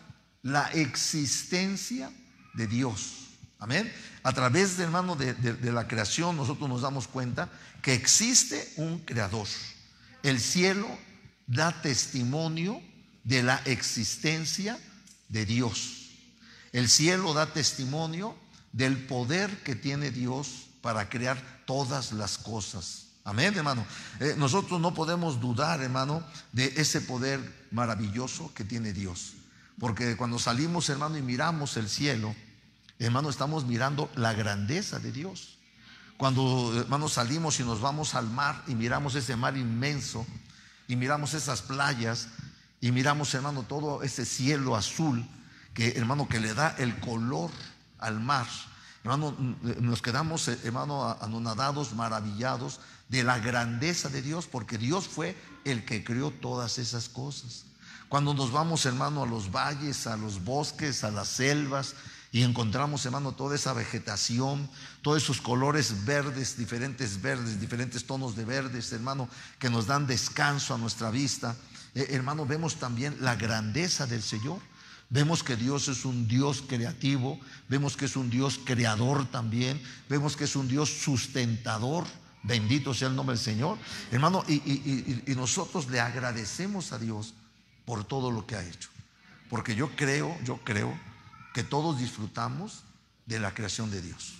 la existencia de Dios. Amén. A través, hermano, de, de, de la creación nosotros nos damos cuenta que existe un creador. El cielo da testimonio de la existencia de Dios. El cielo da testimonio del poder que tiene Dios para crear todas las cosas. Amén, hermano. Eh, nosotros no podemos dudar, hermano, de ese poder maravilloso que tiene Dios. Porque cuando salimos, hermano, y miramos el cielo, hermano, estamos mirando la grandeza de Dios. Cuando, hermano, salimos y nos vamos al mar y miramos ese mar inmenso y miramos esas playas y miramos, hermano, todo ese cielo azul que, hermano, que le da el color al mar, hermano, nos quedamos, hermano, anonadados, maravillados de la grandeza de Dios, porque Dios fue el que creó todas esas cosas. Cuando nos vamos, hermano, a los valles, a los bosques, a las selvas, y encontramos, hermano, toda esa vegetación, todos esos colores verdes, diferentes verdes, diferentes tonos de verdes, hermano, que nos dan descanso a nuestra vista. Eh, hermano, vemos también la grandeza del Señor. Vemos que Dios es un Dios creativo, vemos que es un Dios creador también, vemos que es un Dios sustentador. Bendito sea el nombre del Señor. Hermano, y, y, y, y nosotros le agradecemos a Dios por todo lo que ha hecho. Porque yo creo, yo creo que todos disfrutamos de la creación de Dios.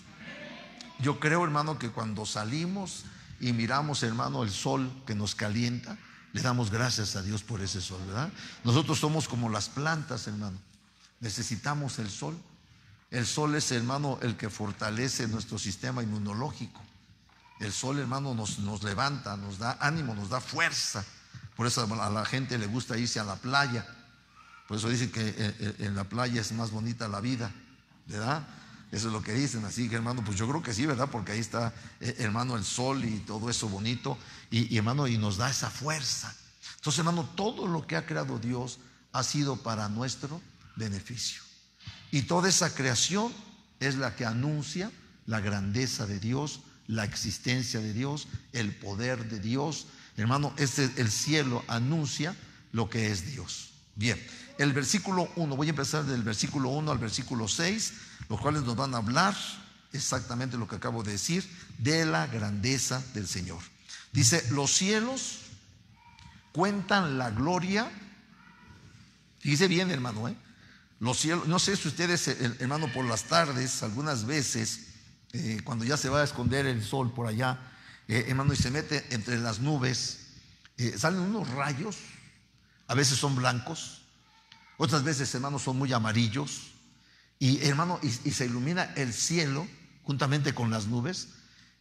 Yo creo, hermano, que cuando salimos y miramos, hermano, el sol que nos calienta, le damos gracias a Dios por ese sol, ¿verdad? Nosotros somos como las plantas, hermano. Necesitamos el sol. El sol es, hermano, el que fortalece nuestro sistema inmunológico. El sol, hermano, nos, nos levanta, nos da ánimo, nos da fuerza. Por eso a la gente le gusta irse a la playa. Por eso dicen que en la playa es más bonita la vida, ¿verdad? Eso es lo que dicen. Así que, hermano, pues yo creo que sí, ¿verdad? Porque ahí está, hermano, el sol y todo eso bonito. Y, y hermano, y nos da esa fuerza. Entonces, hermano, todo lo que ha creado Dios ha sido para nuestro beneficio. Y toda esa creación es la que anuncia la grandeza de Dios, la existencia de Dios, el poder de Dios. Hermano, este, el cielo anuncia lo que es Dios. Bien, el versículo uno, voy a empezar del versículo uno al versículo seis, los cuales nos van a hablar exactamente lo que acabo de decir, de la grandeza del Señor. Dice, los cielos cuentan la gloria. Dice bien, hermano, ¿eh? Los cielos, no sé si ustedes, hermano, por las tardes, algunas veces, eh, cuando ya se va a esconder el sol por allá, eh, hermano, y se mete entre las nubes, eh, salen unos rayos, a veces son blancos, otras veces, hermano, son muy amarillos, y hermano, y, y se ilumina el cielo juntamente con las nubes,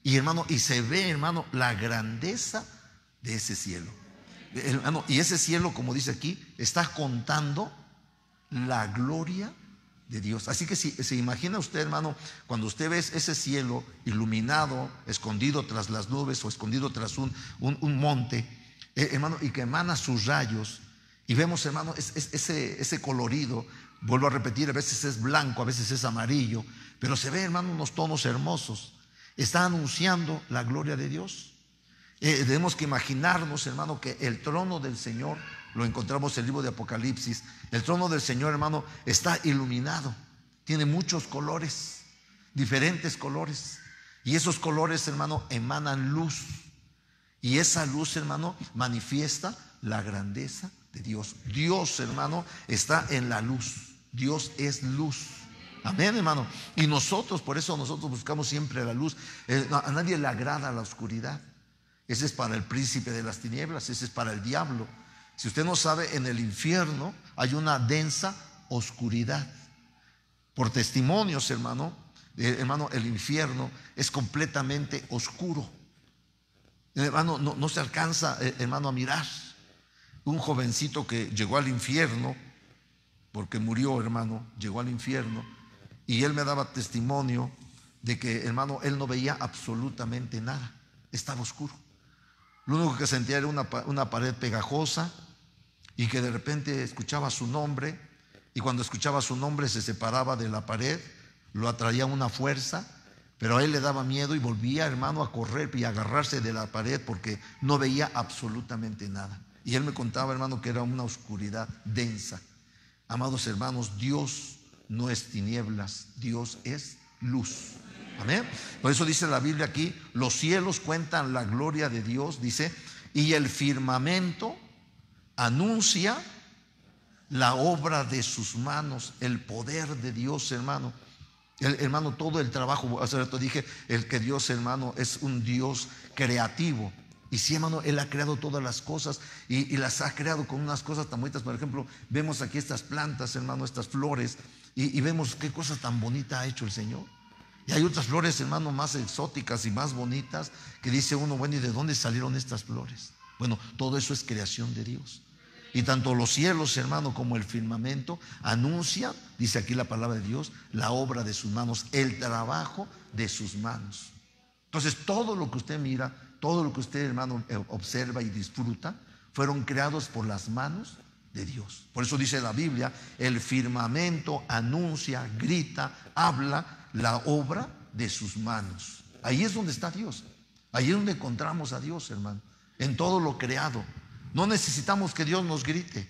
y hermano, y se ve, hermano, la grandeza de ese cielo. Hermano, y ese cielo, como dice aquí, está contando la gloria de Dios. Así que si se imagina usted, hermano, cuando usted ve ese cielo iluminado, escondido tras las nubes o escondido tras un, un, un monte, eh, hermano, y que emana sus rayos, y vemos, hermano, es, es, ese, ese colorido. Vuelvo a repetir, a veces es blanco, a veces es amarillo, pero se ve, hermano, unos tonos hermosos. Está anunciando la gloria de Dios. Eh, tenemos que imaginarnos, hermano, que el trono del Señor, lo encontramos en el libro de Apocalipsis, el trono del Señor, hermano, está iluminado, tiene muchos colores, diferentes colores, y esos colores, hermano, emanan luz, y esa luz, hermano, manifiesta la grandeza de Dios. Dios, hermano, está en la luz. Dios es luz. Amén, hermano. Y nosotros, por eso nosotros buscamos siempre la luz. eh, A nadie le agrada la oscuridad. Ese es para el príncipe de las tinieblas, ese es para el diablo. Si usted no sabe, en el infierno hay una densa oscuridad. Por testimonios, hermano, eh, hermano, el infierno es completamente oscuro. Hermano, no, no se alcanza, eh, hermano, a mirar. Un jovencito que llegó al infierno, porque murió, hermano, llegó al infierno, y él me daba testimonio de que, hermano, él no veía absolutamente nada, estaba oscuro. Lo único que sentía era una, una pared pegajosa, y que de repente escuchaba su nombre, y cuando escuchaba su nombre se separaba de la pared, lo atraía una fuerza, pero a él le daba miedo y volvía, hermano, a correr y a agarrarse de la pared porque no veía absolutamente nada. Y él me contaba, hermano, que era una oscuridad densa. Amados hermanos, Dios no es tinieblas, Dios es luz. Amén. Por eso dice la Biblia aquí, los cielos cuentan la gloria de Dios, dice, y el firmamento anuncia la obra de sus manos, el poder de Dios, hermano. El, hermano, todo el trabajo, hace rato dije, el que Dios, hermano, es un Dios creativo. Y sí, hermano, Él ha creado todas las cosas y, y las ha creado con unas cosas tan bonitas. Por ejemplo, vemos aquí estas plantas, hermano, estas flores, y, y vemos qué cosa tan bonita ha hecho el Señor. Y hay otras flores, hermano, más exóticas y más bonitas, que dice uno, bueno, ¿y de dónde salieron estas flores? Bueno, todo eso es creación de Dios. Y tanto los cielos, hermano, como el firmamento anuncian, dice aquí la palabra de Dios, la obra de sus manos, el trabajo de sus manos. Entonces, todo lo que usted mira, todo lo que usted, hermano, observa y disfruta, fueron creados por las manos de Dios. Por eso dice la Biblia, el firmamento anuncia, grita, habla la obra de sus manos. Ahí es donde está Dios. Ahí es donde encontramos a Dios, hermano, en todo lo creado. No necesitamos que Dios nos grite.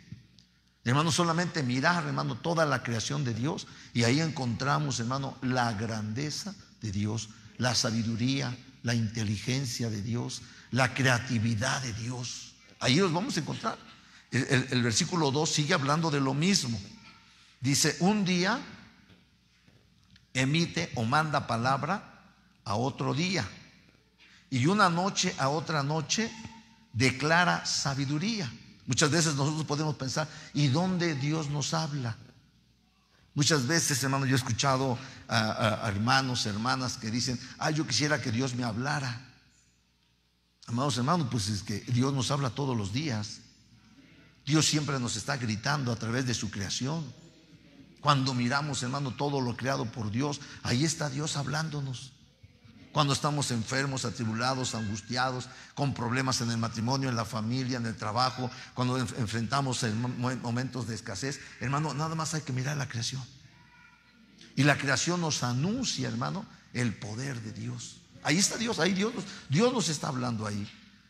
Hermano, solamente mirar, hermano, toda la creación de Dios, y ahí encontramos, hermano, la grandeza de Dios, la sabiduría, la inteligencia de Dios, la creatividad de Dios. Ahí los vamos a encontrar. El, el, el versículo dos sigue hablando de lo mismo. Dice, un día emite o manda palabra a otro día, y una noche a otra noche declara sabiduría. Muchas veces nosotros podemos pensar, ¿y dónde Dios nos habla? Muchas veces, hermano, yo he escuchado a, a hermanos, hermanas que dicen, ah, yo quisiera que Dios me hablara. Amados hermanos, pues es que Dios nos habla todos los días. Dios siempre nos está gritando a través de su creación. Cuando miramos, hermano, todo lo creado por Dios, ahí está Dios hablándonos. Cuando estamos enfermos, atribulados, angustiados, con problemas en el matrimonio, en la familia, en el trabajo, cuando enf- enfrentamos momentos de escasez, hermano, nada más hay que mirar la creación. Y la creación nos anuncia, hermano, el poder de Dios. Ahí está Dios, ahí Dios, Dios nos está hablando ahí.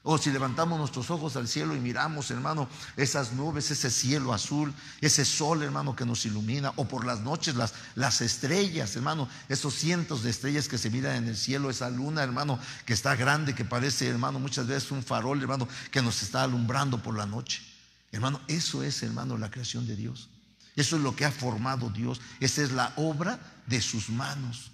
O si levantamos nuestros ojos al cielo y miramos, hermano, esas nubes, ese cielo azul, ese sol, hermano, que nos ilumina. O por las noches las, las estrellas, hermano, esos cientos de estrellas que se miran en el cielo. Esa luna, hermano, que está grande, que parece, hermano, muchas veces un farol, hermano, que nos está alumbrando por la noche. Hermano, eso es, hermano, la creación de Dios. Eso es lo que ha formado Dios. Esa es la obra de sus manos.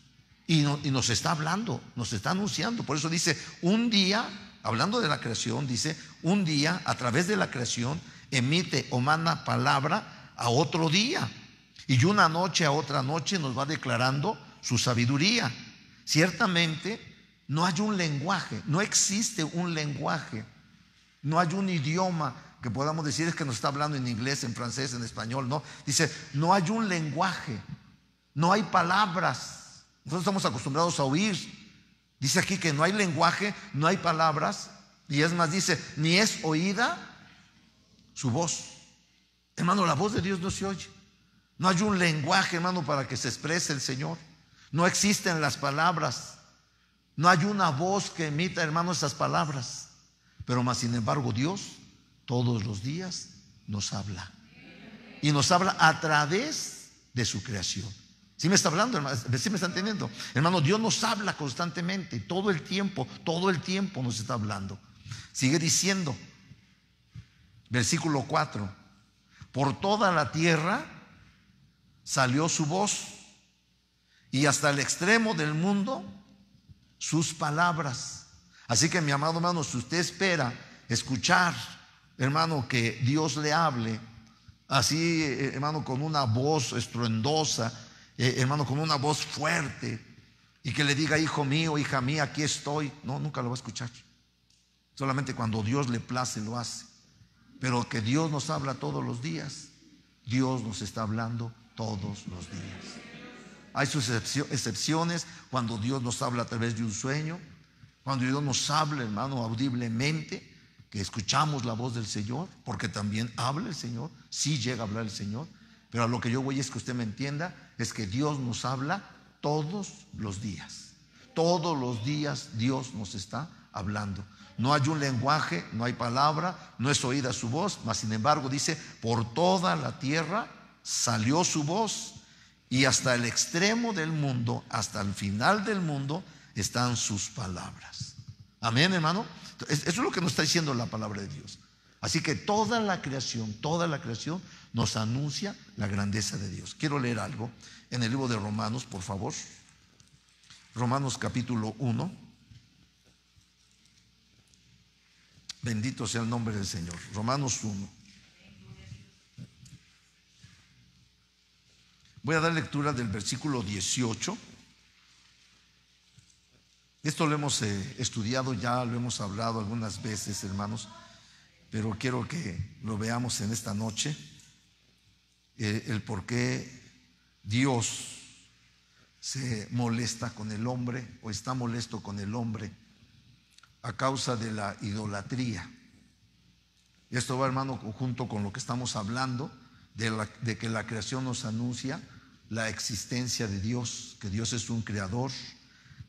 Y, no, y nos está hablando, nos está anunciando. Por eso dice, un día... Hablando de la creación, dice, un día a través de la creación emite o manda palabra a otro día, y una noche a otra noche nos va declarando su sabiduría. Ciertamente no hay un lenguaje, no existe un lenguaje, no hay un idioma que podamos decir es que nos está hablando en inglés, en francés, en español, no. Dice, no hay un lenguaje, no hay palabras. Nosotros estamos acostumbrados a oír. Dice aquí que no hay lenguaje, no hay palabras, y es más, dice, ni es oída su voz. Hermano, la voz de Dios no se oye. No hay un lenguaje, hermano, para que se exprese el Señor. No existen las palabras. No hay una voz que emita, hermano, esas palabras. Pero más, sin embargo, Dios todos los días nos habla. Y nos habla a través de su creación. ¿Sí me está hablando, hermano? ¿Sí me está entendiendo? Hermano, Dios nos habla constantemente, todo el tiempo, todo el tiempo nos está hablando. Sigue diciendo, versículo cuatro, por toda la tierra salió su voz, y hasta el extremo del mundo sus palabras. Así que, mi amado hermano, si usted espera escuchar, hermano, que Dios le hable, así, hermano, con una voz estruendosa, Eh, hermano, con una voz fuerte, y que le diga, hijo mío, hija mía, aquí estoy. No, nunca lo va a escuchar. Solamente cuando Dios le place lo hace. Pero que Dios nos habla todos los días. Dios nos está hablando todos los días. Hay sus excepciones, cuando Dios nos habla a través de un sueño, cuando Dios nos habla, hermano, audiblemente, que escuchamos la voz del Señor, porque también habla el Señor. Sí llega a hablar el Señor. Pero a lo que yo voy es que usted me entienda, es que Dios nos habla todos los días. Todos los días Dios nos está hablando. No hay un lenguaje, no hay palabra, no es oída su voz, mas sin embargo dice, por toda la tierra salió su voz, y hasta el extremo del mundo, hasta el final del mundo están sus palabras. Amén, hermano. Eso es lo que nos está diciendo la palabra de Dios. Así que toda la creación, toda la creación nos anuncia la grandeza de Dios. Quiero leer algo en el libro de Romanos, por favor. Romanos capítulo uno. Bendito sea el nombre del Señor. Romanos uno. Voy a dar lectura del versículo dieciocho. Esto lo hemos eh, estudiado ya, lo hemos hablado algunas veces, hermanos, pero quiero que lo veamos en esta noche, eh, el por qué Dios se molesta con el hombre, o está molesto con el hombre, a causa de la idolatría. Esto va, hermano, junto con lo que estamos hablando, de, la, de que la creación nos anuncia la existencia de Dios, que Dios es un creador,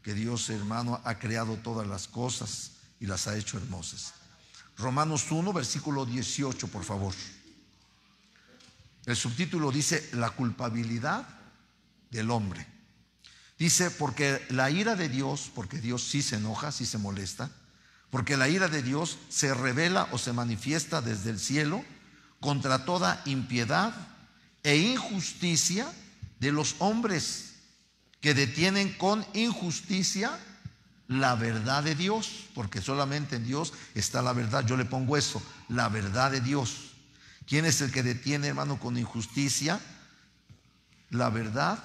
que Dios, hermano, ha creado todas las cosas y las ha hecho hermosas. Romanos uno, versículo dieciocho, por favor. El subtítulo dice, la culpabilidad del hombre. Dice, porque la ira de Dios, porque Dios sí se enoja, sí se molesta, porque la ira de Dios se revela o se manifiesta desde el cielo contra toda impiedad e injusticia de los hombres, que detienen con injusticia la verdad de Dios, porque solamente en Dios está la verdad. Yo le pongo eso, la verdad de Dios. ¿Quién es el que detiene, hermano, con injusticia la verdad?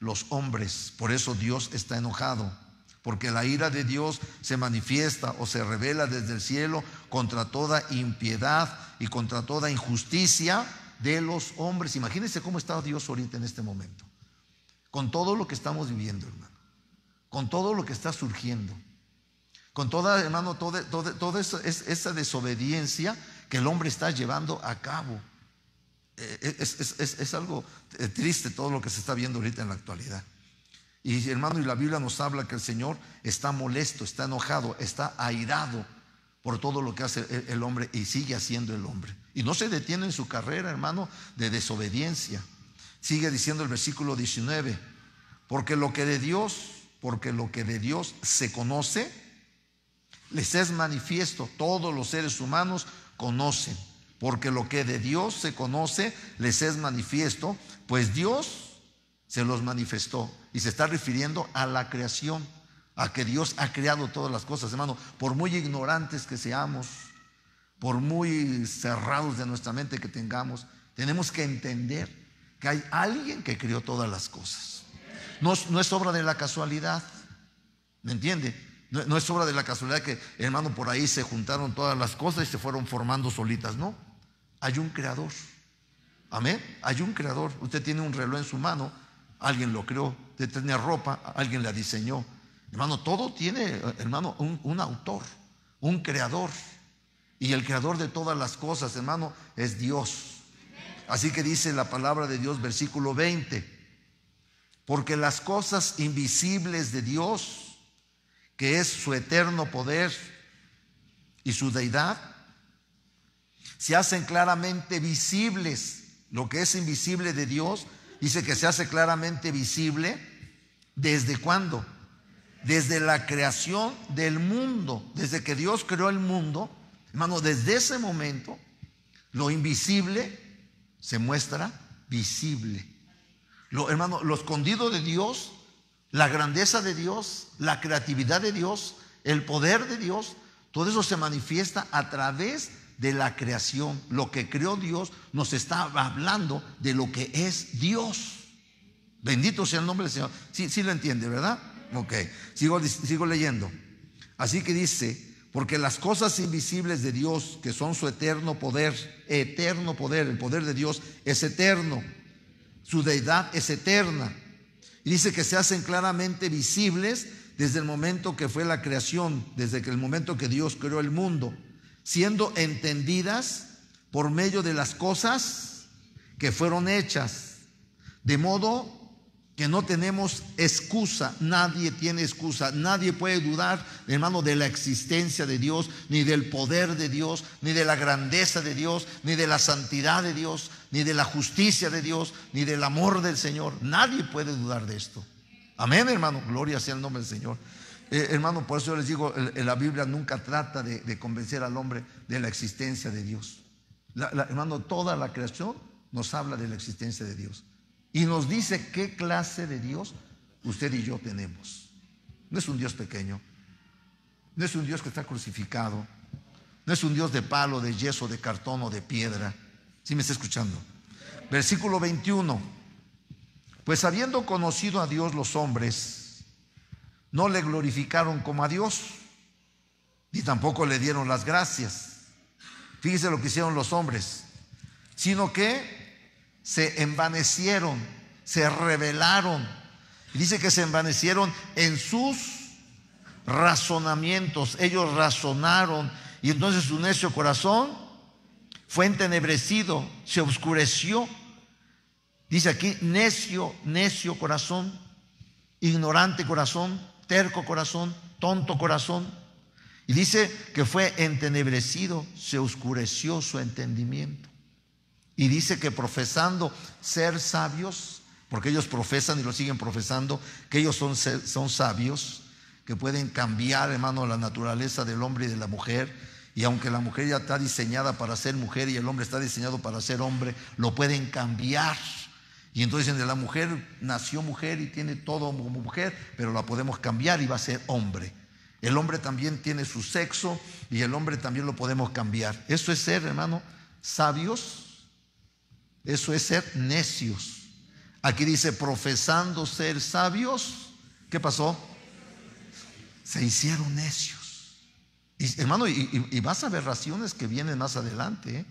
Los hombres. Por eso Dios está enojado, porque la ira de Dios se manifiesta o se revela desde el cielo contra toda impiedad y contra toda injusticia de los hombres. Imagínense cómo está Dios ahorita en este momento, con todo lo que estamos viviendo, hermano, con todo lo que está surgiendo, con toda, hermano, toda, toda, toda esa, esa desobediencia que el hombre está llevando a cabo. Es, es, es, es algo triste todo lo que se está viendo ahorita en la actualidad. Y, hermano, y la Biblia nos habla que el Señor está molesto, está enojado, está airado, por todo lo que hace el hombre y sigue haciendo el hombre. Y no se detiene en su carrera, hermano, de desobediencia. Sigue diciendo el versículo diecinueve, porque lo que de Dios, porque lo que de Dios se conoce, les es manifiesto. Todos los seres humanos conocen, porque lo que de Dios se conoce, les es manifiesto, pues Dios se los manifestó. Y se está refiriendo a la creación, a que Dios ha creado todas las cosas, hermano. Por muy ignorantes que seamos, por muy cerrados de nuestra mente que tengamos, tenemos que entender que hay alguien que creó todas las cosas. No, no es obra de la casualidad, ¿me entiende? No, no es obra de la casualidad que, hermano, por ahí se juntaron todas las cosas y se fueron formando solitas, no. Hay un creador, amén. Hay un creador. Usted tiene un reloj en su mano, alguien lo creó. Usted tiene ropa, alguien la diseñó. Hermano, todo tiene, hermano, un, un autor, un creador. Y el creador de todas las cosas, hermano, es Dios. Así que dice la palabra de Dios, versículo veinte, porque las cosas invisibles de Dios, que es su eterno poder y su deidad, se hacen claramente visibles. Lo que es invisible de Dios, dice que se hace claramente visible. ¿Desde cuándo? Desde la creación del mundo. Desde que Dios creó el mundo, hermano, desde ese momento lo invisible se muestra visible. Lo, hermano, lo escondido de Dios, la grandeza de Dios, la creatividad de Dios, el poder de Dios, todo eso se manifiesta a través de la creación. Lo que creó Dios nos está hablando de lo que es Dios. Bendito sea el nombre del Señor. Sí, sí lo entiende, ¿verdad? Ok, sigo, sigo leyendo. Así que dice, porque las cosas invisibles de Dios, que son su eterno poder, eterno poder, el poder de Dios es eterno, su deidad es eterna. Y dice que se hacen claramente visibles desde el momento que fue la creación, desde que el momento que Dios creó el mundo, siendo entendidas por medio de las cosas que fueron hechas, de modo que no tenemos excusa. Nadie tiene excusa, nadie puede dudar, hermano, de la existencia de Dios, ni del poder de Dios, ni de la grandeza de Dios, ni de la santidad de Dios, ni de la justicia de Dios, ni del amor del Señor. Nadie puede dudar de esto. Amén, hermano, gloria sea el nombre del Señor. Eh, hermano, por eso yo les digo, la Biblia nunca trata de, de convencer al hombre de la existencia de Dios. La, la, hermano, toda la creación nos habla de la existencia de Dios. Y nos dice qué clase de Dios usted y yo tenemos. No es un Dios pequeño, no es un Dios que está crucificado, no es un Dios de palo, de yeso, de cartón o de piedra. ¿Sí me está escuchando? Versículo veintiuno, pues habiendo conocido a Dios, los hombres no le glorificaron como a Dios, ni tampoco le dieron las gracias. Fíjese lo que hicieron los hombres, sino que se envanecieron, se rebelaron. Y dice que se envanecieron en sus razonamientos. Ellos razonaron y entonces su necio corazón fue entenebrecido, se oscureció. Dice aquí, necio, necio corazón, ignorante corazón, terco corazón, tonto corazón. Y dice que fue entenebrecido, se oscureció su entendimiento. Y dice que profesando ser sabios, porque ellos profesan y lo siguen profesando, que ellos son, son sabios, que pueden cambiar, hermano, la naturaleza del hombre y de la mujer. Y aunque la mujer ya está diseñada para ser mujer y el hombre está diseñado para ser hombre, lo pueden cambiar. Y entonces la mujer nació mujer y tiene todo como mujer, pero la podemos cambiar y va a ser hombre. El hombre también tiene su sexo y el hombre también lo podemos cambiar. Eso es ser, hermano, sabios. Eso es ser necios. Aquí dice, profesando ser sabios, ¿qué pasó? Se hicieron necios. Y, hermano, y, y más aberraciones que vienen más adelante, ¿eh?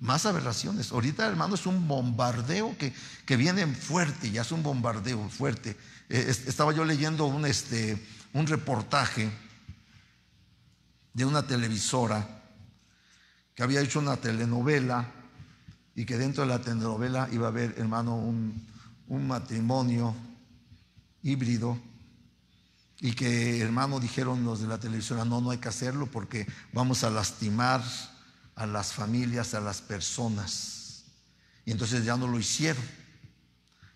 Más aberraciones. Ahorita, hermano, es un bombardeo que, que viene fuerte, ya es un bombardeo fuerte. Eh, es, estaba yo leyendo un, este, un reportaje de una televisora que había hecho una telenovela. Y que dentro de la telenovela iba a haber, hermano, un, un matrimonio híbrido. Y que, hermano, dijeron los de la televisora, no, no hay que hacerlo porque vamos a lastimar a las familias, a las personas. Y entonces ya no lo hicieron.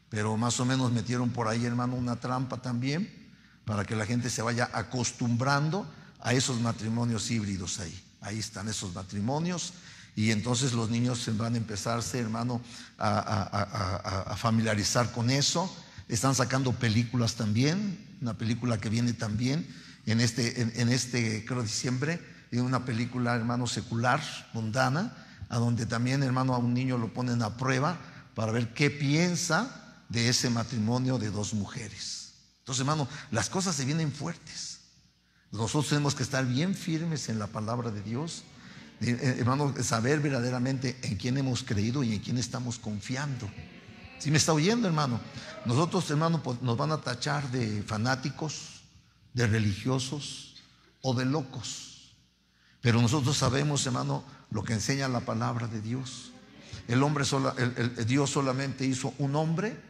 Pero más o menos metieron por ahí, hermano, una trampa también para que la gente se vaya acostumbrando a esos matrimonios híbridos ahí. Ahí están esos matrimonios. Y entonces los niños van a empezarse, hermano, a, a, a, a familiarizar con eso. Están sacando películas también. Una película que viene también en este, en, en este creo diciembre, y una película, hermano, secular, mundana, a donde también, hermano, a un niño lo ponen a prueba para ver qué piensa de ese matrimonio de dos mujeres. Entonces, hermano, las cosas se vienen fuertes. Nosotros tenemos que estar bien firmes en la palabra de Dios, hermano, saber verdaderamente en quién hemos creído y en quién estamos confiando. ¿Sí me está oyendo, hermano? Nosotros, hermano, nos van a tachar de fanáticos, de religiosos o de locos. Pero nosotros sabemos, hermano, lo que enseña la palabra de Dios. El hombre, sola, el, el, Dios solamente hizo un hombre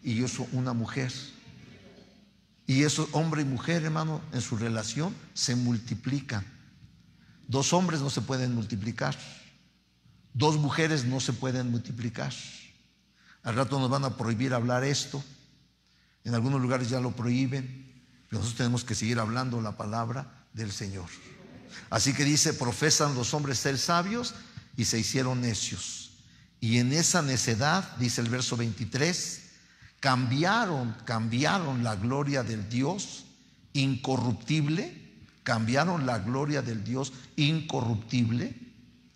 y hizo una mujer. Y esos hombre y mujer, hermano, en su relación se multiplican. Dos hombres no se pueden multiplicar. Dos mujeres no se pueden multiplicar. Al rato nos van a prohibir hablar esto. En algunos lugares ya lo prohíben. Pero nosotros tenemos que seguir hablando la palabra del Señor. Así que dice, profesan los hombres ser sabios y se hicieron necios. Y en esa necedad, dice el verso veintitrés, cambiaron, cambiaron la gloria del Dios incorruptible. Cambiaron la gloria del Dios incorruptible,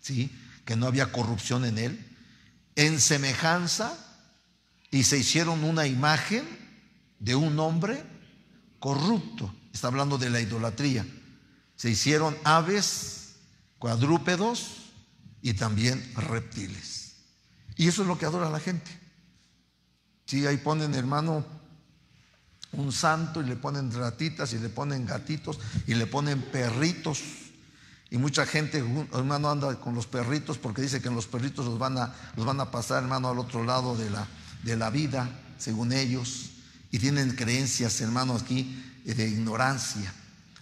¿sí? Que no había corrupción en él. En semejanza, y se hicieron una imagen de un hombre corrupto. Está hablando de la idolatría. Se hicieron aves, cuadrúpedos y también reptiles. Y eso es lo que adora la gente. Si sí, ahí ponen, hermano, un santo y le ponen ratitas y le ponen gatitos y le ponen perritos. Y mucha gente, hermano, anda con los perritos porque dice que los perritos los van a, los van a pasar, hermano, al otro lado de la, de la vida, según ellos. Y tienen creencias, hermano, aquí de ignorancia.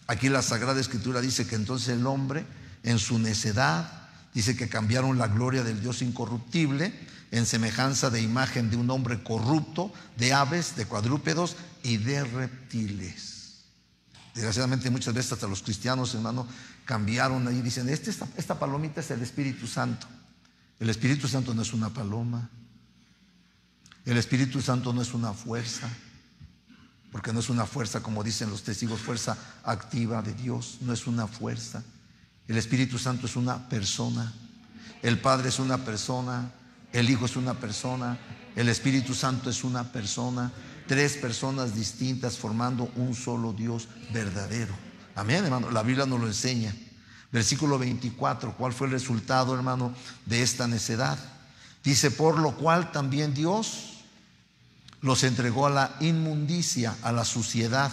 Aquí la Sagrada Escritura dice que entonces el hombre, en su necedad, dice que cambiaron la gloria del Dios incorruptible en semejanza de imagen de un hombre corrupto, de aves, de cuadrúpedos y de reptiles. Desgraciadamente muchas veces hasta los cristianos, hermano, cambiaron ahí. Dicen, este, esta, esta palomita es el Espíritu Santo. El Espíritu Santo no es una paloma. El Espíritu Santo no es una fuerza. Porque no es una fuerza, como dicen los testigos, fuerza activa de Dios. No es una fuerza. El Espíritu Santo es una persona. El Padre es una persona. El Hijo es una persona. El Espíritu Santo es una persona. Tres personas distintas formando un solo Dios verdadero. Amén, hermano. La Biblia nos lo enseña. Versículo veinticuatro. ¿Cuál fue el resultado, hermano, de esta necedad? Dice, por lo cual también Dios los entregó a la inmundicia, a la suciedad,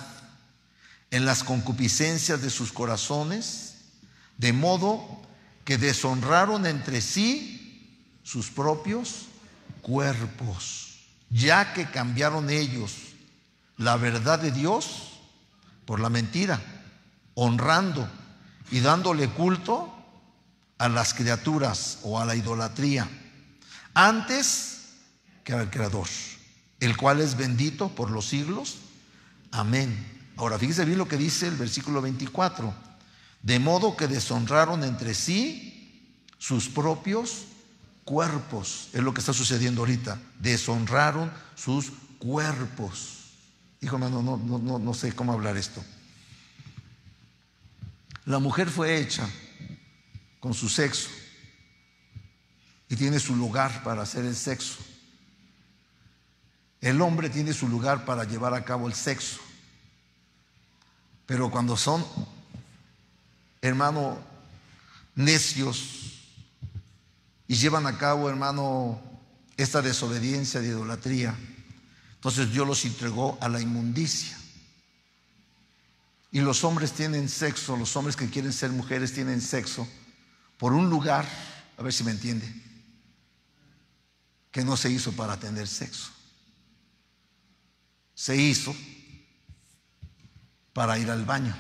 en las concupiscencias de sus corazones, de modo que deshonraron entre sí sus propios cuerpos. Ya que cambiaron ellos la verdad de Dios por la mentira, honrando y dándole culto a las criaturas o a la idolatría, antes que al Creador, el cual es bendito por los siglos. Amén. Ahora fíjese bien lo que dice el versículo veinticuatro. De modo que deshonraron entre sí sus propios cuerpos. Es lo que está sucediendo ahorita. Deshonraron sus cuerpos. Hijo, hermano, no, no, no, no sé cómo hablar esto. La mujer fue hecha con su sexo y tiene su lugar para hacer el sexo. El hombre tiene su lugar para llevar a cabo el sexo. Pero cuando son, hermano, necios y llevan a cabo, hermano, esta desobediencia de idolatría, entonces Dios los entregó a la inmundicia. Y los hombres tienen sexo, los hombres que quieren ser mujeres tienen sexo por un lugar, a ver si me entiende, que no se hizo para tener sexo. Se hizo para ir al baño.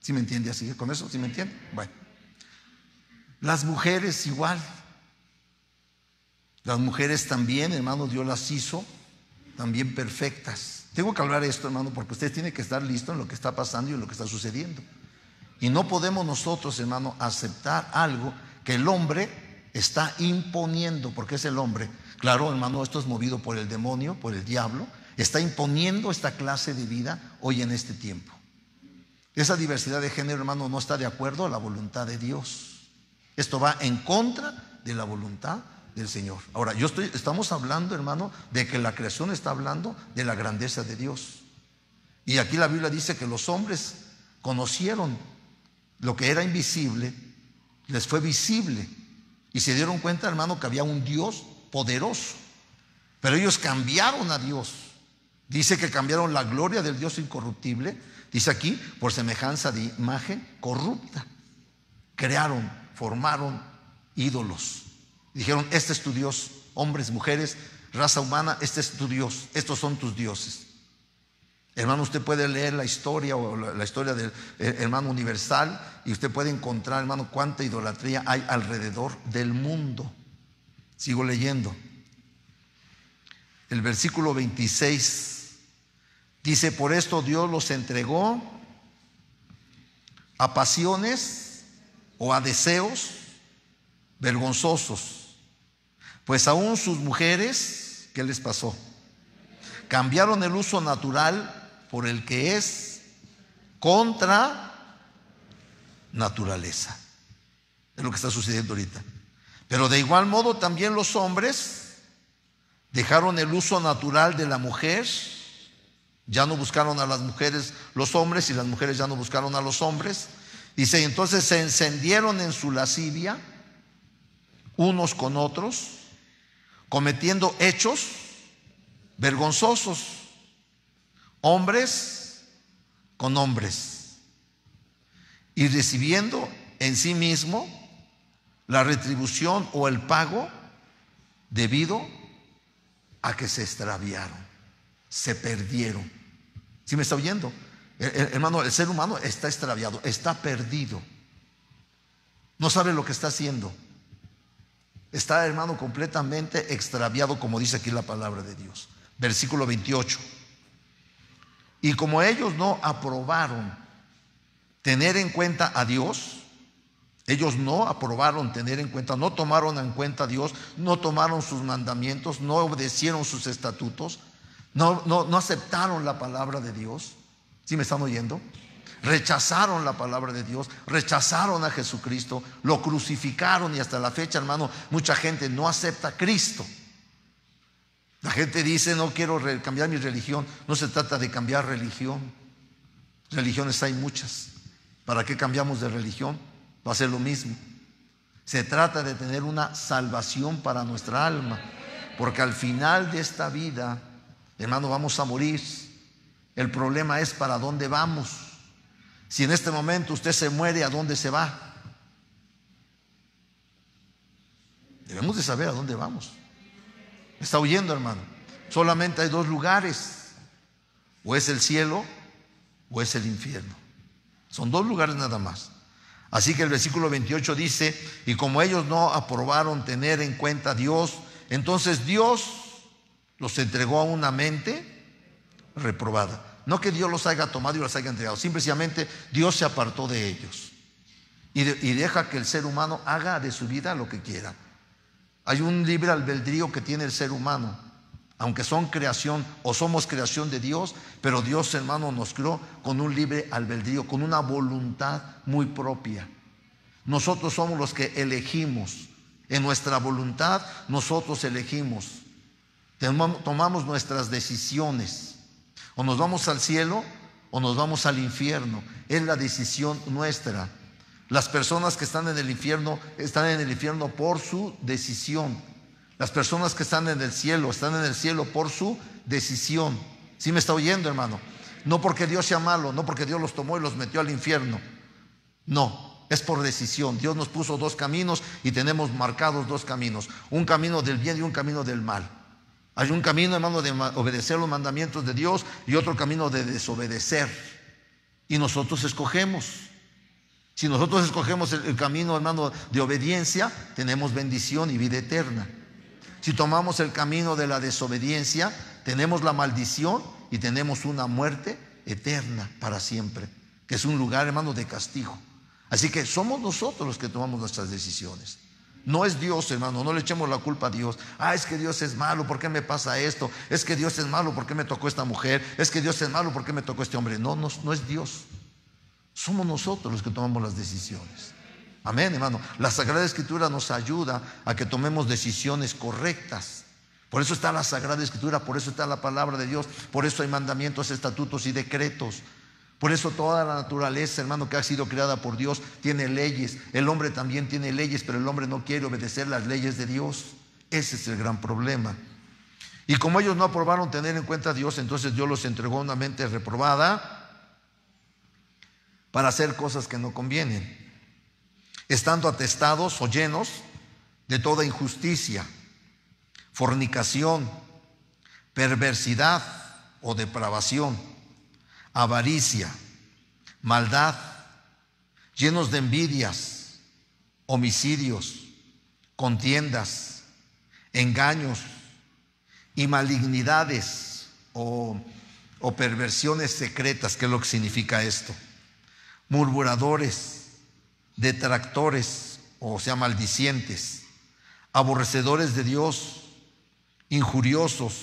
¿Sí me entiende así? ¿Con eso? ¿Sí me entiende? Bueno. Las mujeres igual. Las mujeres también, hermano, Dios las hizo también perfectas. Tengo que hablar esto, hermano, porque usted tiene que estar listo en lo que está pasando y en lo que está sucediendo. Y no podemos nosotros, hermano, aceptar algo que el hombre está imponiendo, porque es el hombre. Claro, hermano, esto es movido por el demonio, por el diablo. Está imponiendo esta clase de vida hoy en este tiempo. Esa diversidad de género, hermano, no está de acuerdo a la voluntad de Dios. Esto va en contra de la voluntad del Señor. Ahora, yo estoy, estamos hablando, hermano, de que la creación está hablando de la grandeza de Dios. Y aquí la Biblia dice que los hombres conocieron lo que era invisible, les fue visible, y se dieron cuenta, hermano, que había un Dios poderoso. Pero ellos cambiaron a Dios. Dice que cambiaron la gloria del Dios incorruptible, dice aquí, por semejanza de imagen corrupta. Crearon, formaron ídolos. Dijeron, este es tu Dios. Hombres, mujeres, raza humana, este es tu Dios, estos son tus dioses. Hermano, usted puede leer la historia o la, la historia del eh, hermano universal, y usted puede encontrar, hermano, cuánta idolatría hay alrededor del mundo. Sigo leyendo. El versículo veintiséis dice: por esto Dios los entregó a pasiones o a deseos vergonzosos, pues aún sus mujeres, ¿qué les pasó? Cambiaron el uso natural por el que es contra naturaleza. Es lo que está sucediendo ahorita. Pero de igual modo también los hombres dejaron el uso natural de la mujer. Ya no buscaron a las mujeres los hombres, y las mujeres ya no buscaron a los hombres. Dice, entonces se encendieron en su lascivia unos con otros, cometiendo hechos vergonzosos, hombres con hombres, y recibiendo en sí mismo la retribución o el pago debido a que se extraviaron, se perdieron. ¿Sí me está oyendo? El, el, hermano, el ser humano está extraviado, está perdido, no sabe lo que está haciendo. Está, hermano, completamente extraviado, como dice aquí la palabra de Dios. Versículo veintiocho. Y como ellos no aprobaron tener en cuenta a Dios, ellos no aprobaron tener en cuenta, no tomaron en cuenta a Dios, no tomaron sus mandamientos, no obedecieron sus estatutos, no, no, no aceptaron la palabra de Dios. ¿Sí me están oyendo? Rechazaron la palabra de Dios, rechazaron a Jesucristo, lo crucificaron, y hasta la fecha, hermano, mucha gente no acepta a Cristo. La gente dice, no quiero cambiar mi religión. No se trata de cambiar religión. Religiones hay muchas. ¿Para qué cambiamos de religión? Va a ser lo mismo. Se trata de tener una salvación para nuestra alma, porque al final de esta vida, hermano, vamos a morir. El problema es para dónde vamos. Si en este momento usted se muere, ¿a dónde se va? Debemos de saber a dónde vamos. ¿Me está oyendo, hermano? Solamente hay dos lugares: o es el cielo o es el infierno. Son dos lugares nada más. Así que el versículo veintiocho dice: y como ellos no aprobaron tener en cuenta a Dios, entonces Dios los entregó a una mente reprobada. No que Dios los haya tomado y los haya entregado, simplemente Dios se apartó de ellos y, de, y deja que el ser humano haga de su vida lo que quiera. Hay un libre albedrío que tiene el ser humano, aunque son creación o somos creación de Dios, pero Dios, hermano, nos creó con un libre albedrío, con una voluntad muy propia. Nosotros somos los que elegimos, en nuestra voluntad nosotros elegimos, tomamos nuestras decisiones. O nos vamos al cielo o nos vamos al infierno. Es la decisión nuestra. Las personas que están en el infierno están en el infierno por su decisión. Las personas que están en el cielo están en el cielo por su decisión. ¿Sí me está oyendo, hermano? No porque Dios sea malo, no porque Dios los tomó y los metió al infierno. No, es por decisión. Dios nos puso dos caminos y tenemos marcados dos caminos. Un camino del bien y un camino del mal. Hay un camino, hermano, de obedecer los mandamientos de Dios y otro camino de desobedecer. y nosotros escogemos. Si nosotros escogemos el, el camino, hermano, de obediencia, tenemos bendición y vida eterna. Si tomamos el camino de la desobediencia, tenemos la maldición y tenemos una muerte eterna para siempre, que es un lugar, hermano, de castigo. Así que somos nosotros los que tomamos nuestras decisiones. No es Dios, hermano, no le echemos la culpa a Dios. Ah, es que Dios es malo, ¿por qué me pasa esto? Es que Dios es malo, ¿por qué me tocó esta mujer? Es que Dios es malo, ¿por qué me tocó este hombre? No, no, no es Dios. Somos nosotros los que tomamos las decisiones. Amén, hermano. La Sagrada Escritura nos ayuda a que tomemos decisiones correctas. Por eso está la Sagrada Escritura, por eso está la palabra de Dios, por eso hay mandamientos, estatutos y decretos. Por eso toda la naturaleza, hermano, que ha sido creada por Dios tiene leyes. El hombre también tiene leyes, pero el hombre no quiere obedecer las leyes de Dios. Ese es el gran problema. Y como ellos no aprobaron tener en cuenta a Dios, entonces Dios los entregó a una mente reprobada para hacer cosas que no convienen, estando atestados o llenos de toda injusticia, fornicación, perversidad o depravación, avaricia, maldad, llenos de envidias, homicidios, contiendas, engaños y malignidades o, o perversiones secretas, que es lo que significa esto, murmuradores, detractores, o sea, maldicientes, aborrecedores de Dios, injuriosos,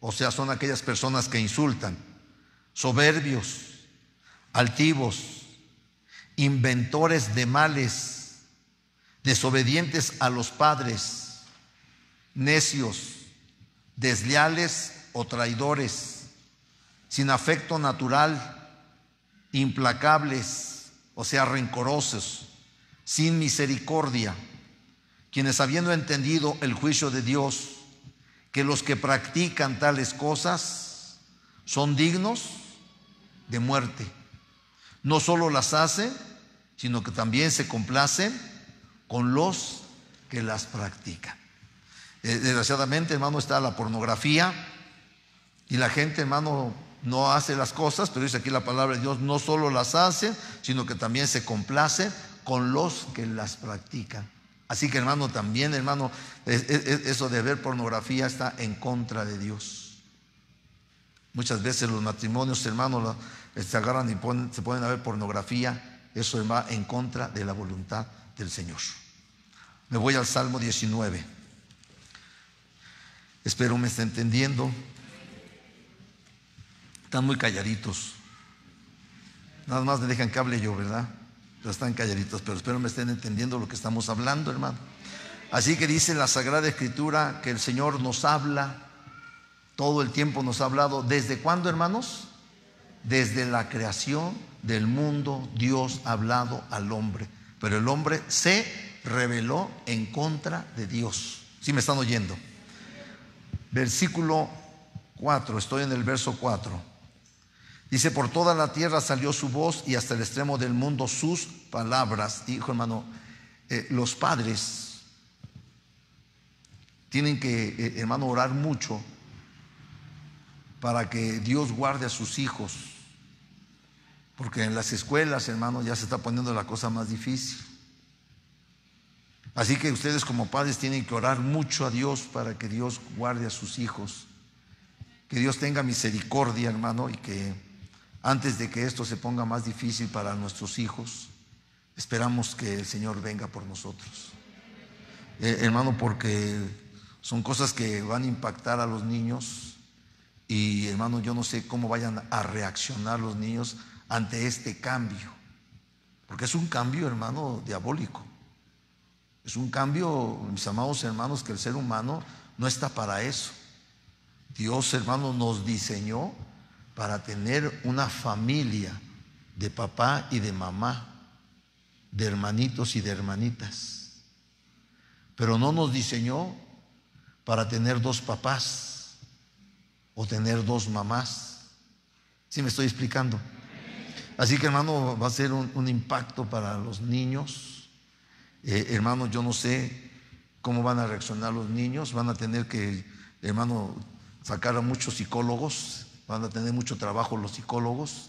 o sea, son aquellas personas que insultan, soberbios, altivos, inventores de males, desobedientes a los padres, necios, desleales o traidores, sin afecto natural, implacables, o sea, rencorosos, sin misericordia, quienes habiendo entendido el juicio de Dios, que los que practican tales cosas son dignos de muerte, no solo las hacen, sino que también se complacen con los que las practican. Eh, desgraciadamente, hermano, está la pornografía y la gente, hermano, no hace las cosas, pero dice aquí la palabra de Dios, no solo las hace, sino que también se complace con los que las practican. Así que, hermano, también, hermano, eso de ver pornografía está en contra de Dios. Muchas veces los matrimonios, hermano, se agarran y ponen, se ponen a ver pornografía. Eso va en contra de la voluntad del Señor. Me voy al Salmo diecinueve. Espero me esté entendiendo. Están muy calladitos. Nada más me dejan que hable yo, ¿verdad? Pero están calladitos, pero espero me estén entendiendo lo que estamos hablando, hermano. Así que dice la Sagrada Escritura que el Señor nos habla, todo el tiempo nos ha hablado. ¿Desde cuándo, hermanos? Desde la creación del mundo, Dios ha hablado al hombre, pero el hombre se rebeló en contra de Dios. ¿Sí me están oyendo? Versículo cuatro, estoy en el verso cuatro. Dice, por toda la tierra salió su voz y hasta el extremo del mundo sus palabras. Hijo, hermano, eh, los padres tienen que, eh, hermano, orar mucho para que Dios guarde a sus hijos. Porque en las escuelas, hermano, ya se está poniendo la cosa más difícil. Así que ustedes como padres tienen que orar mucho a Dios para que Dios guarde a sus hijos. Que Dios tenga misericordia, hermano, y que antes de que esto se ponga más difícil para nuestros hijos, esperamos que el Señor venga por nosotros, eh, hermano, porque son cosas que van a impactar a los niños. Y, hermano, yo no sé cómo vayan a reaccionar los niños ante este cambio, porque es un cambio, hermano, diabólico. Es un cambio, mis amados hermanos, que el ser humano no está para eso. Dios, hermano, nos diseñó para tener una familia de papá y de mamá, de hermanitos y de hermanitas. Pero no nos diseñó para tener dos papás o tener dos mamás. ¿Sí me estoy explicando? Así que, hermano, va a ser un, un impacto para los niños. Eh, hermano, yo no sé cómo van a reaccionar los niños. Van a tener que, hermano, sacar a muchos psicólogos, van a tener mucho trabajo los psicólogos,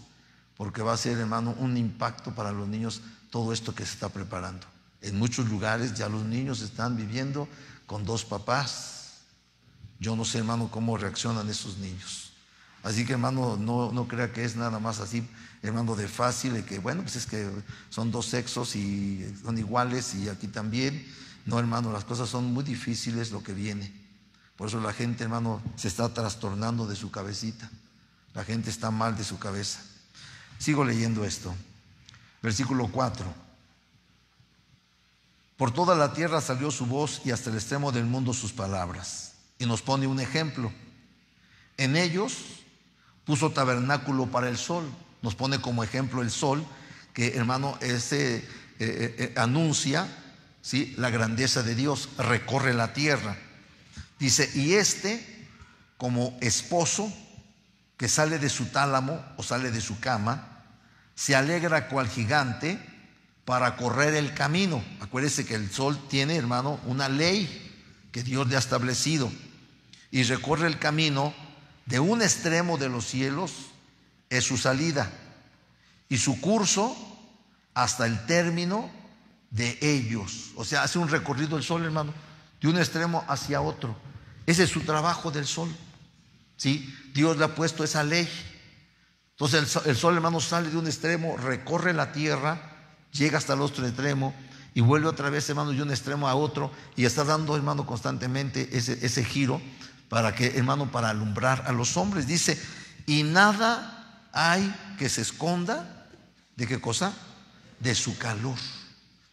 porque va a ser, hermano, un impacto para los niños todo esto que se está preparando. En muchos lugares ya los niños están viviendo con dos papás. Yo no sé, hermano, cómo reaccionan esos niños. Así que, hermano, no, no crea que es nada más así, hermano, de fácil, de que, bueno, pues es que son dos sexos y son iguales y aquí también. No, hermano, las cosas son muy difíciles lo que viene. Por eso la gente, hermano, se está trastornando de su cabecita. La gente está mal de su cabeza. Sigo leyendo esto. Versículo cuatro. Por toda la tierra salió su voz y hasta el extremo del mundo sus palabras. Y nos pone un ejemplo. En ellos puso tabernáculo para el sol. Nos pone como ejemplo el sol, que, hermano, ese eh, eh, anuncia, ¿sí?, la grandeza de Dios, recorre la tierra. Dice, y este como esposo que sale de su tálamo o sale de su cama, se alegra cual gigante para correr el camino. Acuérdese que el sol tiene, hermano, una ley que Dios le ha establecido, y recorre el camino. De un extremo de los cielos es su salida, y su curso hasta el término de ellos. O sea, hace un recorrido el sol, hermano, de un extremo hacia otro. Ese es su trabajo del sol, ¿sí? Dios le ha puesto esa ley. Entonces el sol, el sol, hermano, sale de un extremo, recorre la tierra, llega hasta el otro extremo y vuelve otra vez, hermano, de un extremo a otro, y está dando, hermano, constantemente ese, ese giro para que, hermano, para alumbrar a los hombres. Dice, y nada hay que se esconda, ¿de qué cosa? De su calor.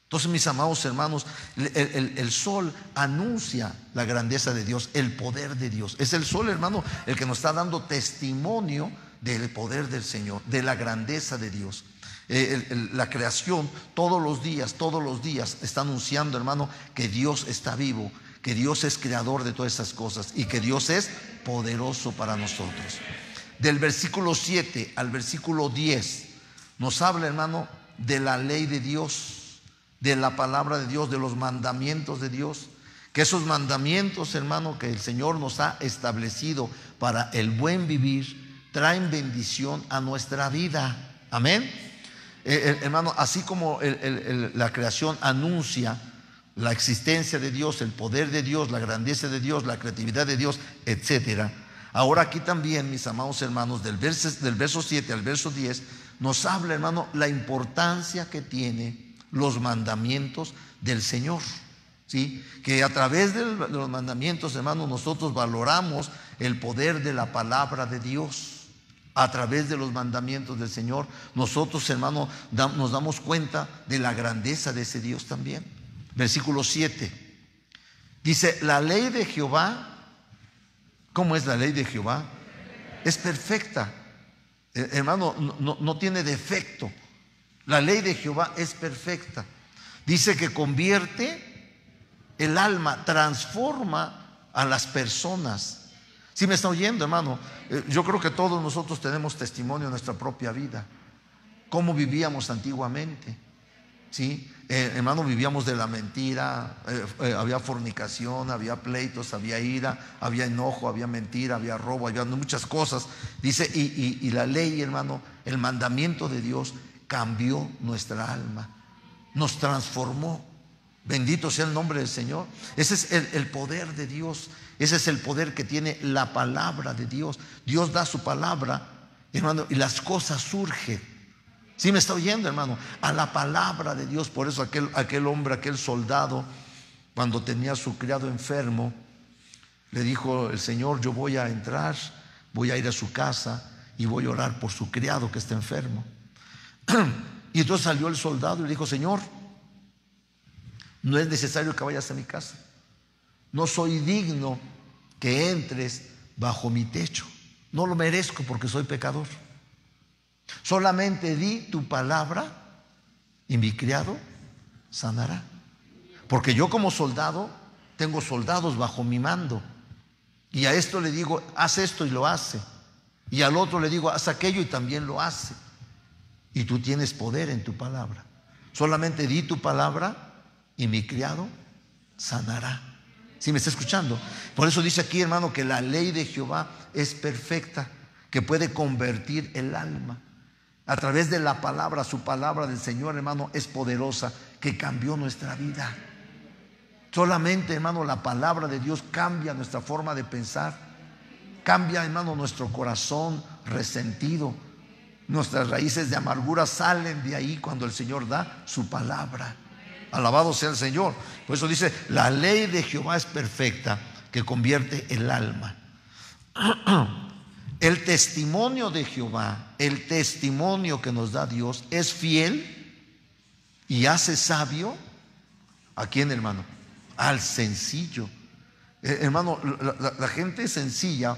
Entonces, mis amados hermanos, el, el, el sol anuncia la grandeza de Dios, el poder de Dios. Es el sol, hermano, el que nos está dando testimonio del poder del Señor, de la grandeza de Dios. Eh, el, el, la creación todos los días, todos los días está anunciando, hermano, que Dios está vivo, que Dios es creador de todas esas cosas y que Dios es poderoso para nosotros. Del versículo siete al versículo diez nos habla, hermano, de la ley de Dios, de la palabra de Dios, de los mandamientos de Dios. Que esos mandamientos, hermano, que el Señor nos ha establecido para el buen vivir, traen bendición a nuestra vida. Amén. Eh, eh, hermano, así como el, el, el, la creación anuncia la existencia de Dios, el poder de Dios, la grandeza de Dios, la creatividad de Dios, etcétera. Ahora aquí también, mis amados hermanos, del verso, del verso siete al verso diez, nos habla, hermano, la importancia que tiene los mandamientos del Señor, ¿sí? Que a través de los mandamientos, hermano, nosotros valoramos el poder de la palabra de Dios. A través de los mandamientos del Señor, nosotros, hermano, nos damos cuenta de la grandeza de ese Dios también. Versículo siete dice, la ley de Jehová. ¿Cómo es la ley de Jehová? Es perfecta, eh, hermano, no, no, no tiene defecto. La ley de Jehová es perfecta. Dice que convierte el alma, transforma a las personas. Si me está oyendo, hermano, eh, yo creo que todos nosotros tenemos testimonio en nuestra propia vida, cómo vivíamos antiguamente, ¿sí? Eh, hermano, vivíamos de la mentira, eh, eh, había fornicación, había pleitos, había ira, había enojo, había mentira, había robo, había muchas cosas. Dice, y, y, y la ley, hermano, el mandamiento de Dios cambió nuestra alma, nos transformó. Bendito sea el nombre del Señor. Ese es el, el poder de Dios. Ese es el poder que tiene la palabra de Dios. Dios da su palabra, hermano, y las cosas surgen. ¿Sí me está oyendo, hermano? A la palabra de Dios. Por eso aquel, aquel hombre, aquel soldado, cuando tenía a su criado enfermo, le dijo el Señor, yo voy a entrar, voy a ir a su casa y voy a orar por su criado que está enfermo. Y entonces salió el soldado y le dijo, Señor, no es necesario que vayas a mi casa, no soy digno que entres bajo mi techo, no lo merezco porque soy pecador. Solamente di tu palabra y mi criado sanará. Porque yo como soldado tengo soldados bajo mi mando, y a esto le digo haz esto y lo hace, y al otro le digo haz aquello y también lo hace. Y tú tienes poder en tu palabra. Solamente di tu palabra y mi criado sanará. ¿Sí me está escuchando? Por eso dice aquí, hermano, que la ley de Jehová es perfecta, que puede convertir el alma. a través de la palabra. Su palabra del Señor, hermano, es poderosa, que cambió nuestra vida. Solamente, hermano, la palabra de Dios cambia nuestra forma de pensar, cambia, hermano, nuestro corazón resentido. Nuestras raíces de amargura salen de ahí cuando el Señor da su palabra. Alabado sea el Señor. Por eso dice: la ley de Jehová es perfecta, que convierte el alma. El testimonio de Jehová, el testimonio que nos da Dios, es fiel y hace sabio. ¿A quién, hermano? Al sencillo. Eh, hermano, la, la, la gente sencilla,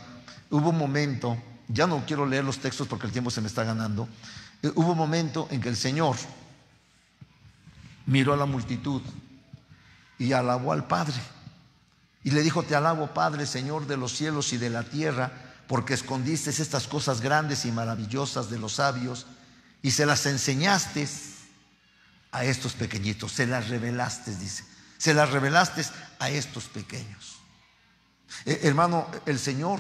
hubo un momento, ya no quiero leer los textos porque el tiempo se me está ganando, eh, hubo un momento en que el Señor miró a la multitud y alabó al Padre y le dijo: te alabo, Padre, Señor de los cielos y de la tierra, porque escondiste estas cosas grandes y maravillosas de los sabios y se las enseñaste a estos pequeñitos. Se las revelaste, dice, se las revelaste a estos pequeños. eh, Hermano, el Señor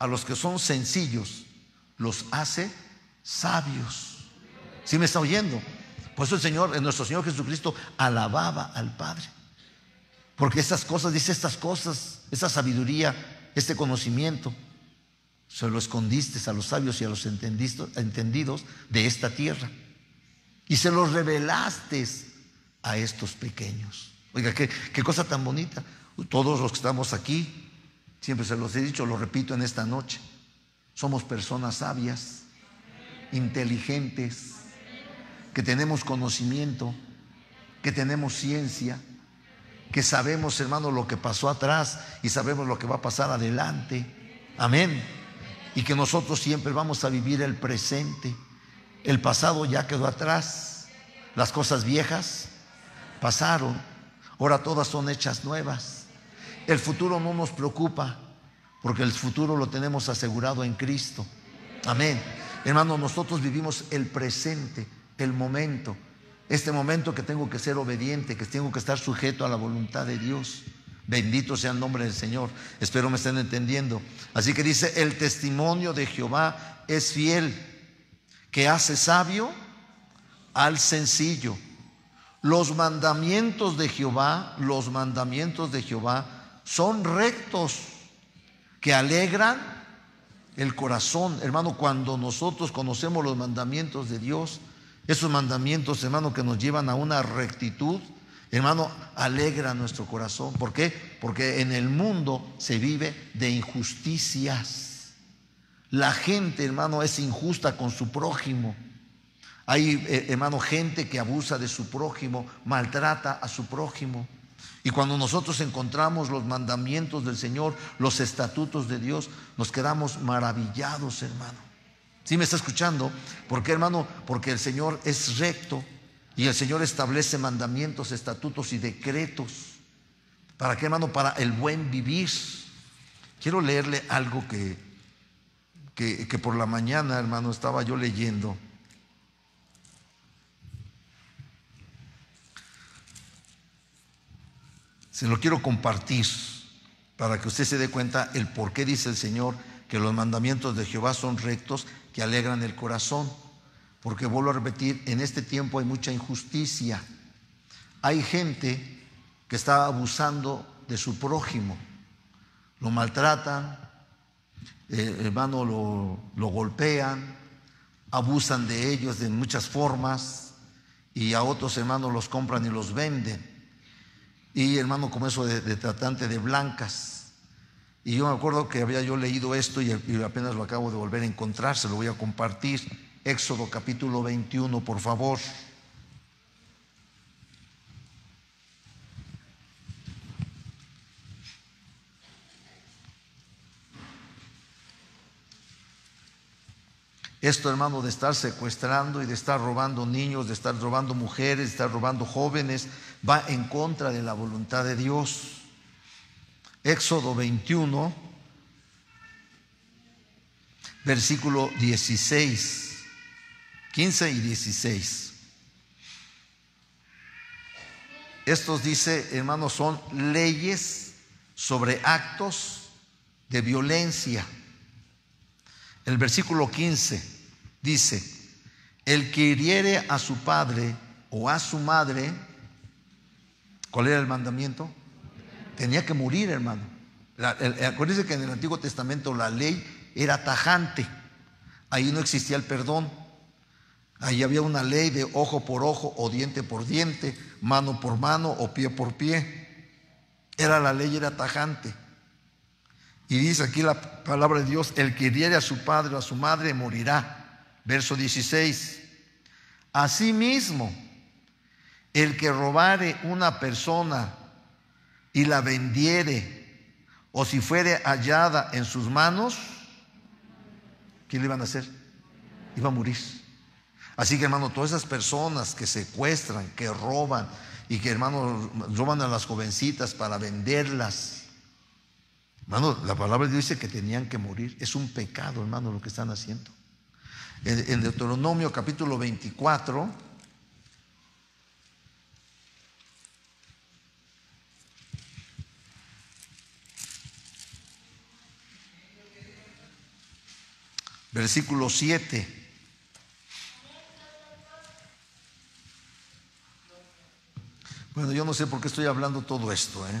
a los que son sencillos los hace sabios. ¿Sí me está oyendo? Por eso el Señor, nuestro Señor Jesucristo, alababa al Padre, porque estas cosas, dice, estas cosas, esta sabiduría, este conocimiento, se lo escondiste a los sabios y a los entendidos de esta tierra y se los revelaste a estos pequeños. Oiga, qué, qué cosa tan bonita. Todos los que estamos aquí, siempre se los he dicho, lo repito en esta noche, somos personas sabias, inteligentes, que tenemos conocimiento, que tenemos ciencia, que sabemos, hermano, lo que pasó atrás y sabemos lo que va a pasar adelante. Amén. Y que nosotros siempre vamos a vivir el presente. El pasado ya quedó atrás, las cosas viejas pasaron, ahora todas son hechas nuevas. El futuro no nos preocupa, porque el futuro lo tenemos asegurado en Cristo. Amén. Hermano, nosotros vivimos el presente, el momento, este momento que tengo que ser obediente, que tengo que estar sujeto a la voluntad de Dios. Bendito sea el nombre del Señor. Espero me estén entendiendo. Así que dice: el testimonio de Jehová es fiel, que hace sabio al sencillo. Los mandamientos de Jehová, los mandamientos de Jehová son rectos, que alegran el corazón. Hermano, cuando nosotros conocemos los mandamientos de Dios, esos mandamientos, hermano, que nos llevan a una rectitud, hermano, alegran nuestro corazón. ¿Por qué? Porque en el mundo se vive de injusticias. La gente, hermano, es injusta con su prójimo. Hay, hermano, gente que abusa de su prójimo, maltrata a su prójimo. Y cuando nosotros encontramos los mandamientos del Señor, los estatutos de Dios, nos quedamos maravillados, hermano. ¿Sí me está escuchando? ¿Por qué, hermano? Porque el Señor es recto y el Señor establece mandamientos, estatutos y decretos. ¿Para qué, hermano? Para el buen vivir. Quiero leerle algo que, que, que por la mañana, hermano, estaba yo leyendo. Se lo quiero compartir para que usted se dé cuenta el por qué dice el Señor que los mandamientos de Jehová son rectos, que alegran el corazón. Porque vuelvo a repetir, en este tiempo hay mucha injusticia. Hay gente que está abusando de su prójimo, lo maltratan, eh, hermano, lo, lo golpean, abusan de ellos de muchas formas, y a otros, hermanos, los compran y los venden. Y, hermano, como eso de, de tratante de blancas. Y yo me acuerdo que había yo leído esto y, y apenas lo acabo de volver a encontrar. Se lo voy a compartir. Éxodo capítulo veintiuno, por favor. Esto, hermano, de estar secuestrando y de estar robando niños, de estar robando mujeres, de estar robando jóvenes, va en contra de la voluntad de Dios. Éxodo veintiuno, versículo dieciséis, quince y dieciséis. Estos, dice, hermanos, son leyes sobre actos de violencia. El versículo quince dice: El que hiriere a su padre o a su madre, ¿cuál era el mandamiento? Tenía que morir, hermano. La, el, acuérdense que en el Antiguo Testamento la ley era tajante. Ahí no existía el perdón. Ahí había una ley de ojo por ojo, o diente por diente, mano por mano, o pie por pie. Era la ley, era tajante. Y dice aquí la palabra de Dios: el que hiriere a su padre o a su madre morirá. Verso dieciséis. Asimismo, el que robare una persona y la vendiere, o si fuere hallada en sus manos, ¿qué le iban a hacer? Iba a morir. Así que, hermano, todas esas personas que secuestran, que roban, y que, hermano, roban a las jovencitas para venderlas, hermano, la palabra de Dios dice que tenían que morir. Es un pecado, hermano, lo que están haciendo. En, en Deuteronomio capítulo veinticuatro. Versículo siete. Bueno, yo no sé por qué estoy hablando todo esto, ¿eh?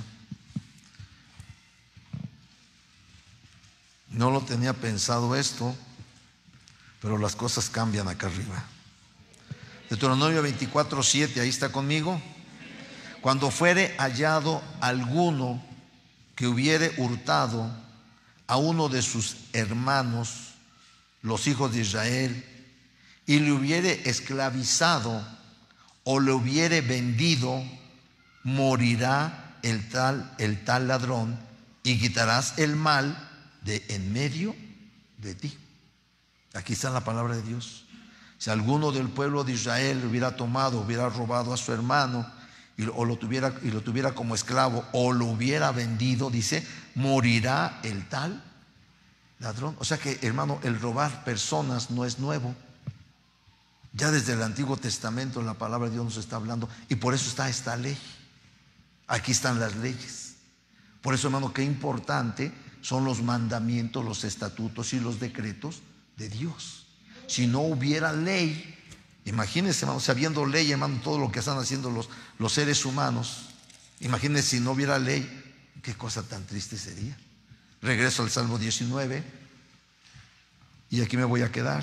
No lo tenía pensado esto, pero las cosas cambian acá arriba. Deuteronomio veinticuatro, siete, ahí está conmigo. Cuando fuere hallado alguno que hubiere hurtado a uno de sus hermanos, los hijos de Israel, y le hubiere esclavizado o le hubiere vendido, morirá el tal, el tal ladrón, y quitarás el mal de en medio de ti. Aquí está la palabra de Dios. Si alguno del pueblo de Israel hubiera tomado, hubiera robado a su hermano y, o lo tuviera, y lo tuviera como esclavo, o lo hubiera vendido, dice, morirá el tal ladrón. O sea que, hermano, el robar personas no es nuevo. Ya desde el Antiguo Testamento la palabra de Dios nos está hablando, y por eso está esta ley. Aquí están las leyes. Por eso, hermano, qué importante son los mandamientos, los estatutos y los decretos de Dios. Si no hubiera ley, imagínense, hermano, si habiendo ley, hermano, todo lo que están haciendo los, los seres humanos, imagínense si no hubiera ley, qué cosa tan triste sería. Regreso al Salmo diecinueve, y aquí me voy a quedar.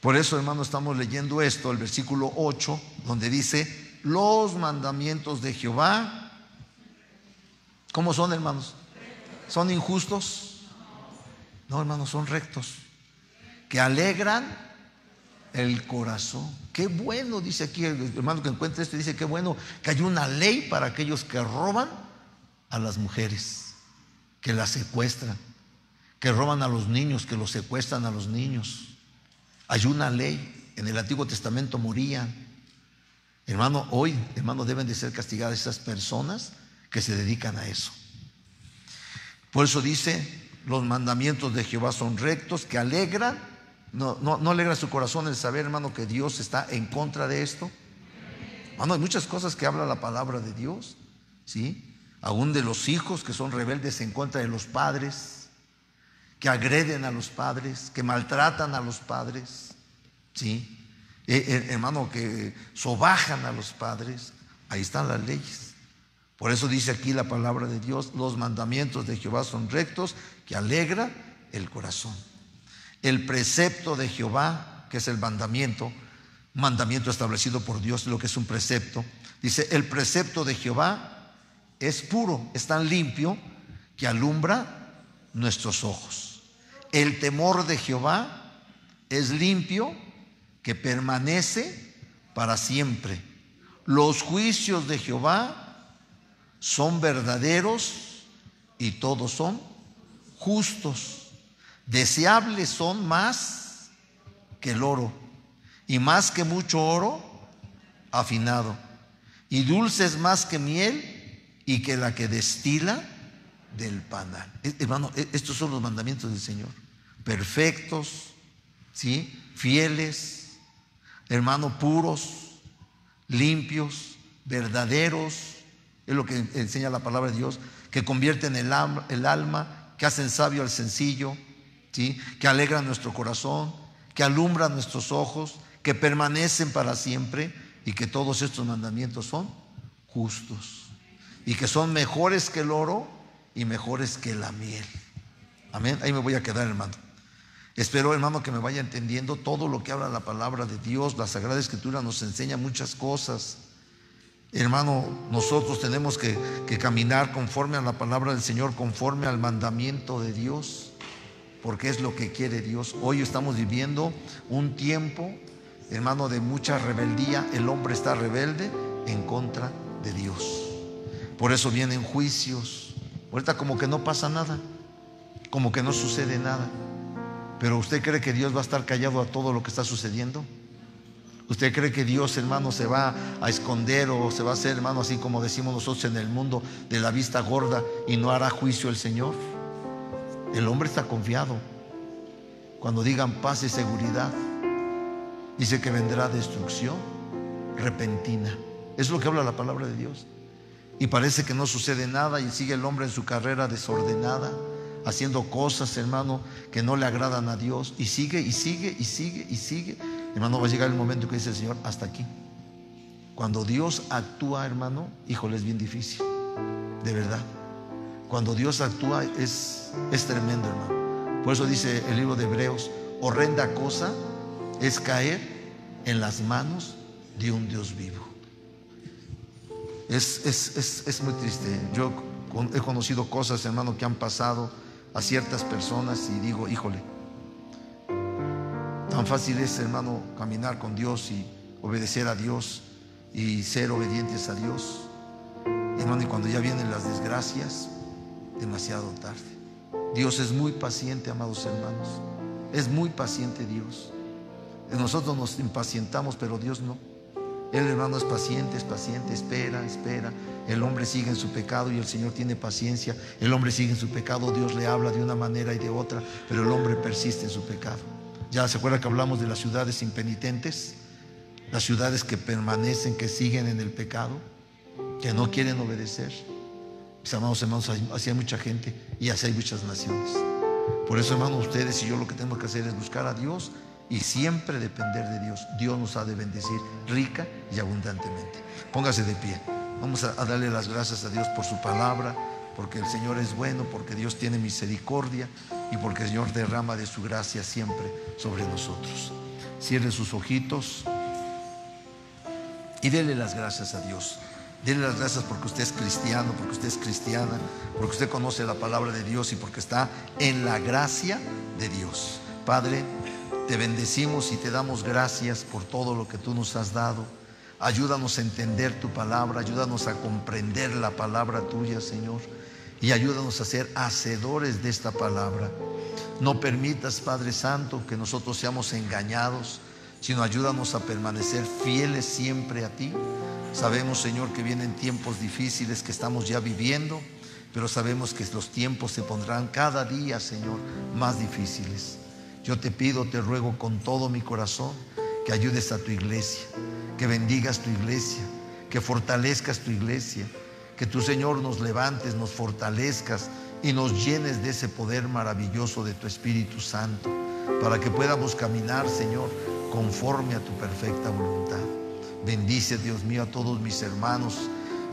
Por eso, hermano, estamos leyendo esto, el versículo ocho, donde dice: los mandamientos de Jehová, ¿cómo son, hermanos? ¿Son injustos? No, hermanos, son rectos, que alegran el corazón. Qué bueno, dice aquí el hermano que encuentra esto, dice qué bueno que hay una ley para aquellos que roban a las mujeres, que las secuestran, que roban a los niños, que los secuestran a los niños. Hay una ley. En el Antiguo Testamento morían. Hermano, hoy, hermano, deben de ser castigadas esas personas que se dedican a eso. Por eso dice: los mandamientos de Jehová son rectos, que alegran. No, no, no alegra su corazón el saber, hermano, que Dios está en contra de esto. Hermano, hay muchas cosas que habla la palabra de Dios, ¿sí? Aún de los hijos que son rebeldes en contra de los padres, que agreden a los padres, que maltratan a los padres, ¿sí? Eh, eh, hermano, que sobajan a los padres. Ahí están las leyes. Por eso dice aquí la palabra de Dios: los mandamientos de Jehová son rectos, que alegra el corazón. El precepto de Jehová, que es el mandamiento, mandamiento establecido por Dios, lo que es un precepto, dice: el precepto de Jehová es puro, es tan limpio que alumbra nuestros ojos. El temor de Jehová es limpio, que permanece para siempre. Los juicios de Jehová son verdaderos y todos son justos. Deseables son más que el oro, y más que mucho oro afinado, y dulces más que miel, y que la que destila del panal. Hermano, estos son los mandamientos del Señor, perfectos, ¿sí? Fieles, hermano, puros, limpios, verdaderos. Es lo que enseña la palabra de Dios, que convierten el alma, el alma, que hacen sabio al sencillo, ¿sí? Que alegran nuestro corazón, que alumbra nuestros ojos, que permanecen para siempre, y que todos estos mandamientos son justos y que son mejores que el oro y mejores que la miel. Amén. Ahí me voy a quedar, hermano. Espero, hermano, que me vaya entendiendo todo lo que habla la palabra de Dios. La Sagrada Escritura nos enseña muchas cosas. Hermano, nosotros tenemos que, que caminar conforme a la palabra del Señor, conforme al mandamiento de Dios, porque es lo que quiere Dios. Hoy estamos viviendo un tiempo, hermano, de mucha rebeldía. El hombre está rebelde en contra de Dios. Por eso vienen juicios. Ahorita como que no pasa nada, como que no sucede nada. Pero ¿usted cree que Dios va a estar callado a todo lo que está sucediendo? ¿Usted cree que Dios, hermano, se va a esconder o se va a hacer, hermano, así como decimos nosotros en el mundo, de la vista gorda, y no hará juicio el Señor? El hombre está confiado. Cuando digan paz y seguridad, dice que vendrá destrucción repentina. Es lo que habla la palabra de Dios. Y parece que no sucede nada, y sigue el hombre en su carrera desordenada, haciendo cosas, hermano, que no le agradan a Dios, y sigue, y sigue, y sigue, y sigue. Hermano, va a llegar el momento que dice el Señor: hasta aquí. Cuando Dios actúa, hermano, híjole, es bien difícil, de verdad. Cuando Dios actúa es, es tremendo, hermano. Por eso dice el libro de Hebreos: horrenda cosa es caer en las manos de un Dios vivo. Es, es, es, es muy triste. Yo he conocido cosas, hermano, que han pasado a ciertas personas, y digo: híjole, tan fácil es, hermano, caminar con Dios y obedecer a Dios y ser obedientes a Dios, hermano. Y cuando ya vienen las desgracias, demasiado tarde. Dios es muy paciente, amados hermanos. Es muy paciente Dios. Nosotros nos impacientamos, pero Dios no. El hermano es paciente, es paciente, espera, espera. El hombre sigue en su pecado y el Señor tiene paciencia. El hombre sigue en su pecado, Dios le habla de una manera y de otra, pero el hombre persiste en su pecado. Ya se acuerda que hablamos de las ciudades impenitentes, las ciudades que permanecen, que siguen en el pecado, que no quieren obedecer. Mis amados hermanos, así hay mucha gente y así hay muchas naciones. Por eso, hermanos, ustedes y yo lo que tenemos que hacer es buscar a Dios y siempre depender de Dios. Dios nos ha de bendecir rica y abundantemente. Póngase de pie. Vamos a darle las gracias a Dios por su palabra, porque el Señor es bueno, porque Dios tiene misericordia y porque el Señor derrama de su gracia siempre sobre nosotros. Cierre sus ojitos y dele las gracias a Dios. Dele las gracias porque usted es cristiano, porque usted es cristiana, porque usted conoce la palabra de Dios y porque está en la gracia de Dios. Padre, te bendecimos y te damos gracias por todo lo que tú nos has dado. Ayúdanos a entender tu palabra, ayúdanos a comprender la palabra tuya, Señor, y ayúdanos a ser hacedores de esta palabra. No permitas, Padre Santo, que nosotros seamos engañados, sino ayúdanos a permanecer fieles siempre a ti. Sabemos, Señor, que vienen tiempos difíciles que estamos ya viviendo, pero sabemos que los tiempos se pondrán cada día, Señor, más difíciles. Yo te pido, te ruego con todo mi corazón que ayudes a tu iglesia, que bendigas tu iglesia, que fortalezcas tu iglesia, que tu Señor nos levantes, nos fortalezcas y nos llenes de ese poder maravilloso de tu Espíritu Santo, para que podamos caminar, Señor, conforme a tu perfecta voluntad. Bendice, Dios mío, a todos mis hermanos,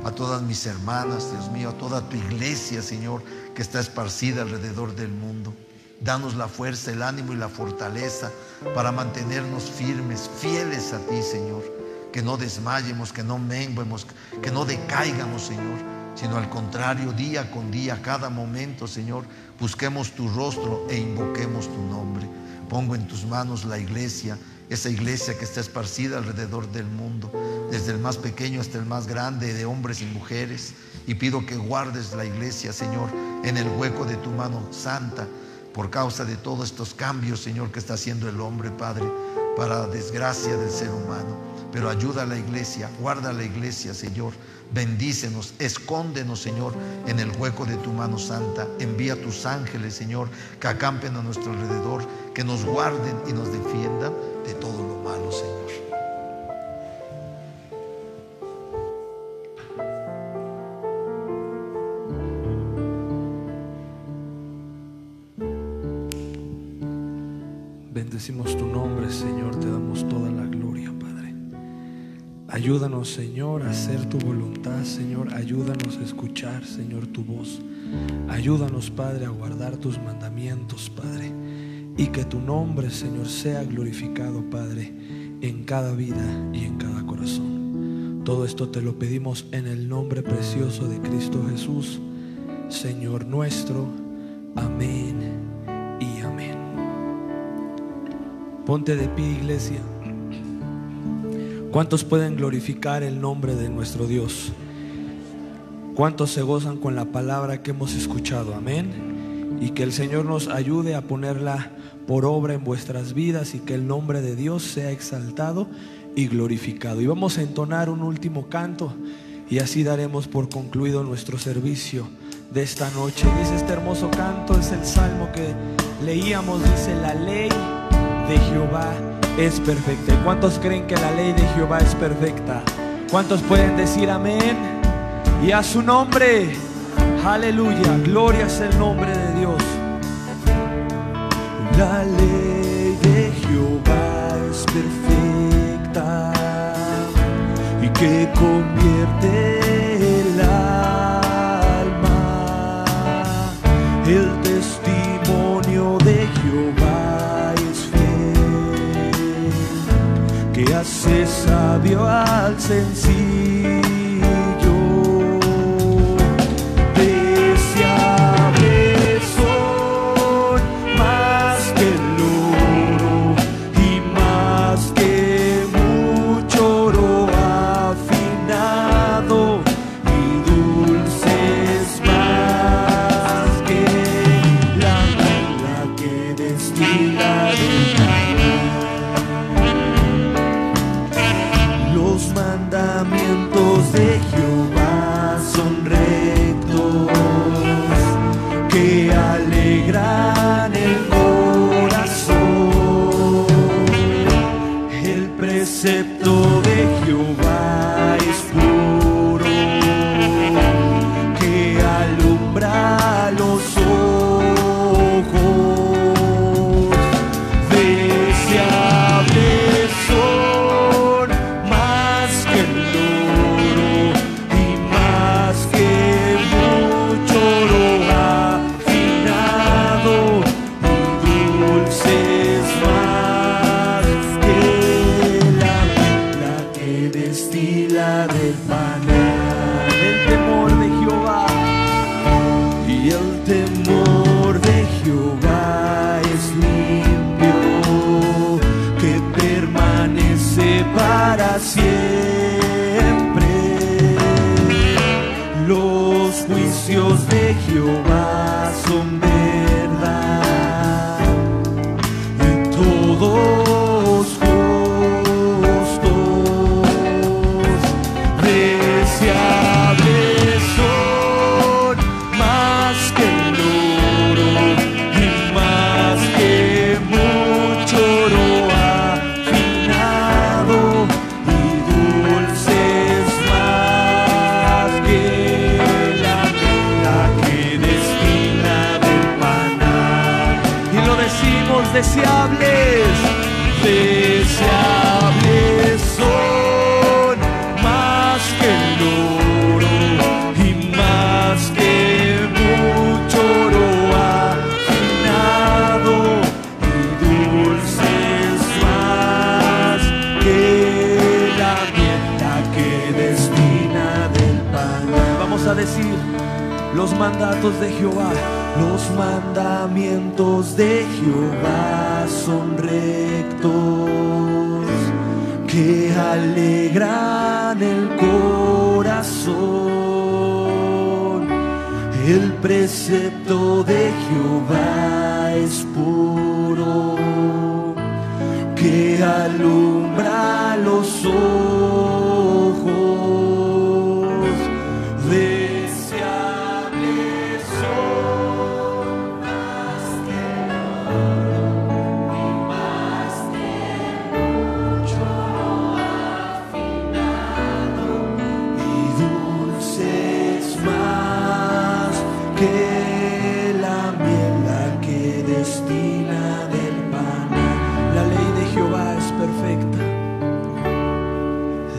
a todas mis hermanas, Dios mío, a toda tu iglesia, Señor, que está esparcida alrededor del mundo. Danos la fuerza, el ánimo y la fortaleza para mantenernos firmes, fieles a ti, Señor. Que no desmayemos, que no menguemos, que no decaigamos, Señor, sino al contrario, día con día, cada momento, Señor, busquemos tu rostro e invoquemos tu nombre. Pongo en tus manos la iglesia, esa iglesia que está esparcida alrededor del mundo, desde el más pequeño hasta el más grande, de hombres y mujeres, y pido que guardes la iglesia, Señor, en el hueco de tu mano santa, por causa de todos estos cambios, Señor, que está haciendo el hombre, Padre, para desgracia del ser humano. Pero ayuda a la iglesia, guarda a la iglesia, Señor. Bendícenos, escóndenos, Señor, en el hueco de tu mano santa. Envía a tus ángeles, Señor, que acampen a nuestro alrededor, que nos guarden y nos defiendan de todo lo malo, Señor. bendecimos tu nombre, Señor, te damos toda la gloria, Padre. Ayúdanos, Señor, a hacer tu voluntad, Señor. Ayúdanos a escuchar, Señor, tu voz. Ayúdanos, Padre, a guardar tus mandamientos, Padre. Y que tu nombre, Señor, sea glorificado, Padre, en cada vida y en cada corazón. Todo esto te lo pedimos en el nombre precioso de Cristo Jesús, Señor nuestro. Amén y amén. Ponte de pie, iglesia. ¿Cuántos pueden glorificar el nombre de nuestro Dios? ¿Cuántos se gozan con la palabra que hemos escuchado? Amén. Y que el Señor nos ayude a ponerla por obra en vuestras vidas, y que el nombre de Dios sea exaltado y glorificado. Y vamos a entonar un último canto y así daremos por concluido nuestro servicio de esta noche. Dice este hermoso canto, es el salmo que leíamos, dice: la ley de Jehová es perfecta. ¿Y cuántos creen que la ley de Jehová es perfecta? ¿Cuántos pueden decir amén? Y a su nombre, aleluya, gloria es el nombre de Dios. La ley de Jehová es perfecta y que convierte el alma. El testimonio de Jehová es fiel, que hace sabio al sencillo.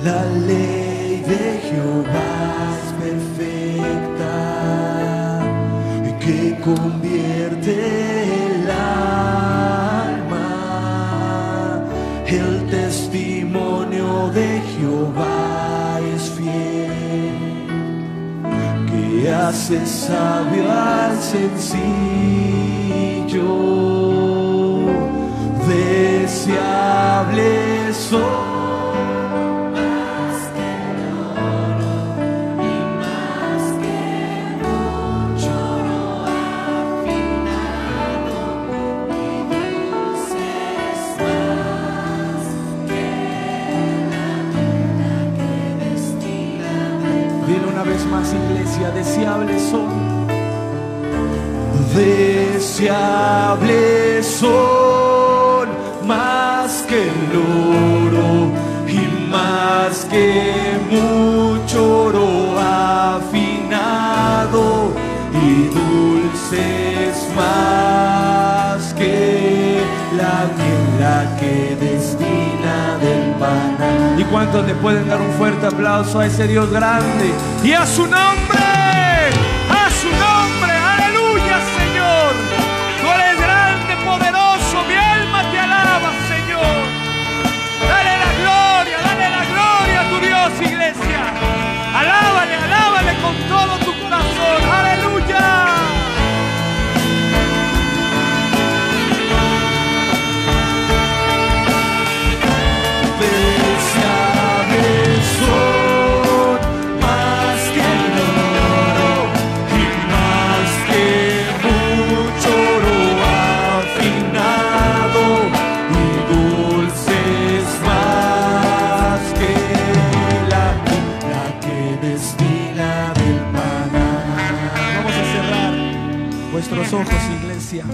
La ley de Jehová es perfecta, que convierte el alma. El testimonio de Jehová es fiel, que hace sabio al sencillo. Deseables son más, iglesia, deseables son, deseables son más que el oro y más que mucho oro afinado, y dulces más que la tierra que destina del pan. ¿Y cuántos le pueden dar un fuerte aplauso a ese Dios grande? ¡Y a su nombre! ¡A su nombre! ¡Aleluya, Señor! ¡Tú eres grande, poderoso! ¡Mi alma te alaba, Señor! ¡Dale la gloria! ¡Dale la gloria a tu Dios, iglesia! ¡Alábale, alábale con todo tu corazón! ¡Aleluya! Nuestros ojos, iglesia,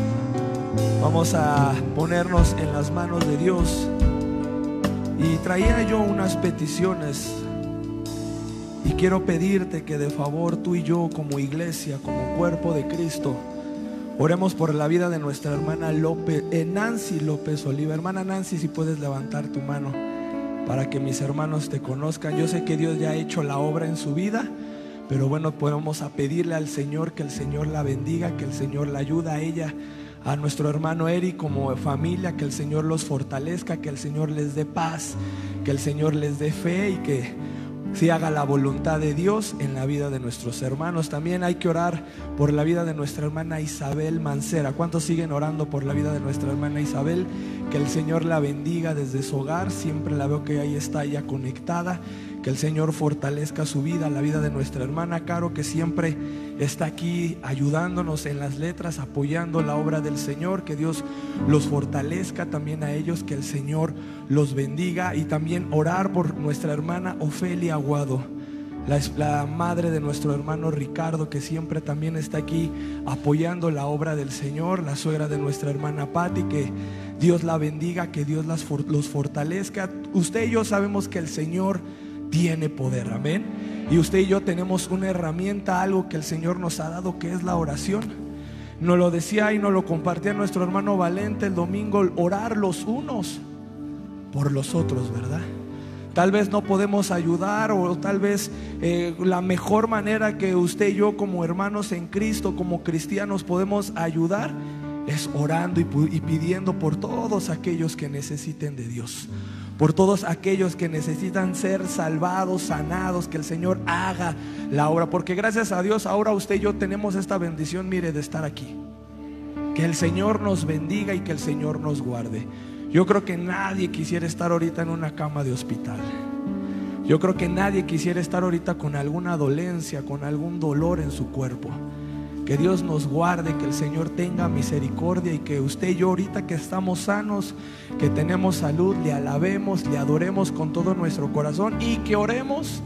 vamos a ponernos en las manos de Dios. Y traía yo unas peticiones, y quiero pedirte que de favor tú y yo, como iglesia, como cuerpo de Cristo, oremos por la vida de nuestra hermana López, eh, Nancy López Oliva. Hermana Nancy, si puedes levantar tu mano para que mis hermanos te conozcan. Yo sé que Dios ya ha hecho la obra en su vida, pero bueno, podemos a pedirle al Señor que el Señor la bendiga, que el Señor la ayude a ella, a nuestro hermano Eri como familia, que el Señor los fortalezca, que el Señor les dé paz, que el Señor les dé fe, y que se haga la voluntad de Dios en la vida de nuestros hermanos. También hay que orar por la vida de nuestra hermana Isabel Mancera. ¿Cuántos siguen orando por la vida de nuestra hermana Isabel? Que el Señor la bendiga desde su hogar. Siempre la veo que ahí está ella conectada. Que el Señor fortalezca su vida, la vida de nuestra hermana Caro, que siempre está aquí ayudándonos en las letras, apoyando la obra del Señor. Que Dios los fortalezca también a ellos, que el Señor los bendiga. Y también orar por nuestra hermana Ofelia Aguado, la, la madre de nuestro hermano Ricardo, que siempre también está aquí apoyando la obra del Señor. La suegra de nuestra hermana Patti, que Dios la bendiga, que Dios las, los fortalezca. Usted y yo sabemos que el Señor tiene poder, amén. Y usted y yo tenemos una herramienta, algo que el Señor nos ha dado, que es la oración. Nos lo decía y nos lo compartía nuestro hermano Valente el domingo: orar los unos por los otros, ¿verdad? Tal vez no podemos ayudar, o tal vez eh, la mejor manera que usted y yo, como hermanos en Cristo, como cristianos, podemos ayudar es orando y, y pidiendo por todos aquellos que necesiten de Dios, por todos aquellos que necesitan ser salvados, sanados, que el Señor haga la obra. Porque gracias a Dios ahora usted y yo tenemos esta bendición, mire, de estar aquí. Que el Señor nos bendiga y que el Señor nos guarde. Yo creo que nadie quisiera estar ahorita en una cama de hospital. Yo creo que nadie quisiera estar ahorita con alguna dolencia, con algún dolor en su cuerpo. Que Dios nos guarde, que el Señor tenga misericordia, y que usted y yo, ahorita que estamos sanos, que tenemos salud, le alabemos, le adoremos con todo nuestro corazón, y que oremos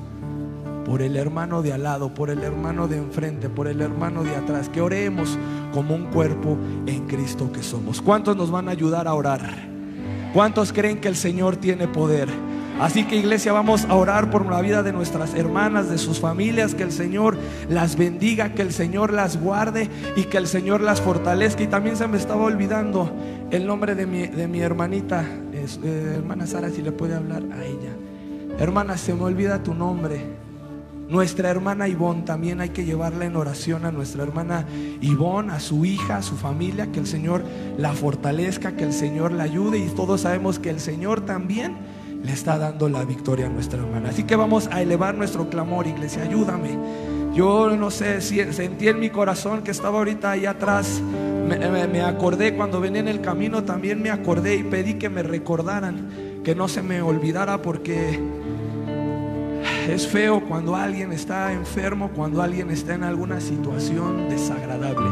por el hermano de al lado, por el hermano de enfrente, por el hermano de atrás. Que oremos como un cuerpo en Cristo que somos. ¿Cuántos nos van a ayudar a orar? ¿Cuántos creen que el Señor tiene poder? Así que, iglesia, vamos a orar por la vida de nuestras hermanas, de sus familias. Que el Señor las bendiga, que el Señor las guarde y que el Señor las fortalezca. Y también se me estaba olvidando el nombre de mi, de mi hermanita, es, eh, hermana Sara, si le puede hablar a ella. Hermana, se me olvida tu nombre. Nuestra hermana Ivonne, también hay que llevarla en oración a nuestra hermana Ivonne, a su hija, a su familia, que el Señor la fortalezca, que el Señor la ayude, y todos sabemos que el Señor también le está dando la victoria a nuestra hermana. Así que vamos a elevar nuestro clamor, iglesia, ayúdame. Yo no sé, sentí en mi corazón que estaba ahorita ahí atrás. Me, me, me acordé cuando venía en el camino, también me acordé y pedí que me recordaran, que no se me olvidara, porque es feo cuando alguien está enfermo, cuando alguien está en alguna situación desagradable.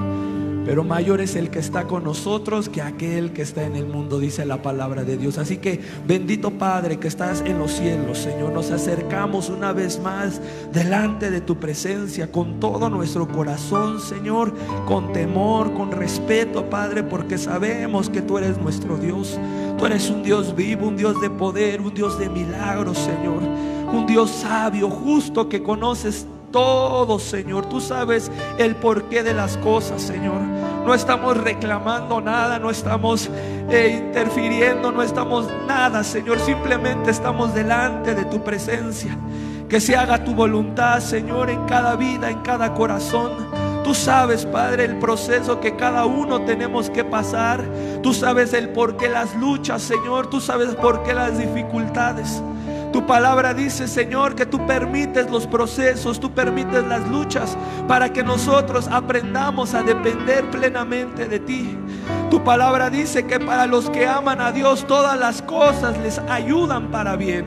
Pero mayor es el que está con nosotros que aquel que está en el mundo, dice la palabra de Dios. Así que bendito Padre que estás en los cielos, Señor, nos acercamos una vez más delante de tu presencia con todo nuestro corazón, Señor, con temor, con respeto, Padre, porque sabemos que tú eres nuestro Dios. Tú eres un Dios vivo, un Dios de poder, un Dios de milagros, Señor, un Dios sabio, justo, que conoces todo, Señor. Tú sabes el porqué de las cosas, Señor. No estamos reclamando nada, no estamos eh, interfiriendo, no estamos nada, Señor. Simplemente estamos delante de tu presencia. Que se haga tu voluntad, Señor, en cada vida, en cada corazón. Tú sabes, Padre, el proceso que cada uno tenemos que pasar. Tú sabes el porqué las luchas, Señor. Tú sabes por qué las dificultades. Tu palabra dice, Señor, que tú permites los procesos, tú permites las luchas para que nosotros aprendamos a depender plenamente de ti. Tu palabra dice que para los que aman a Dios, todas las cosas les ayudan para bien.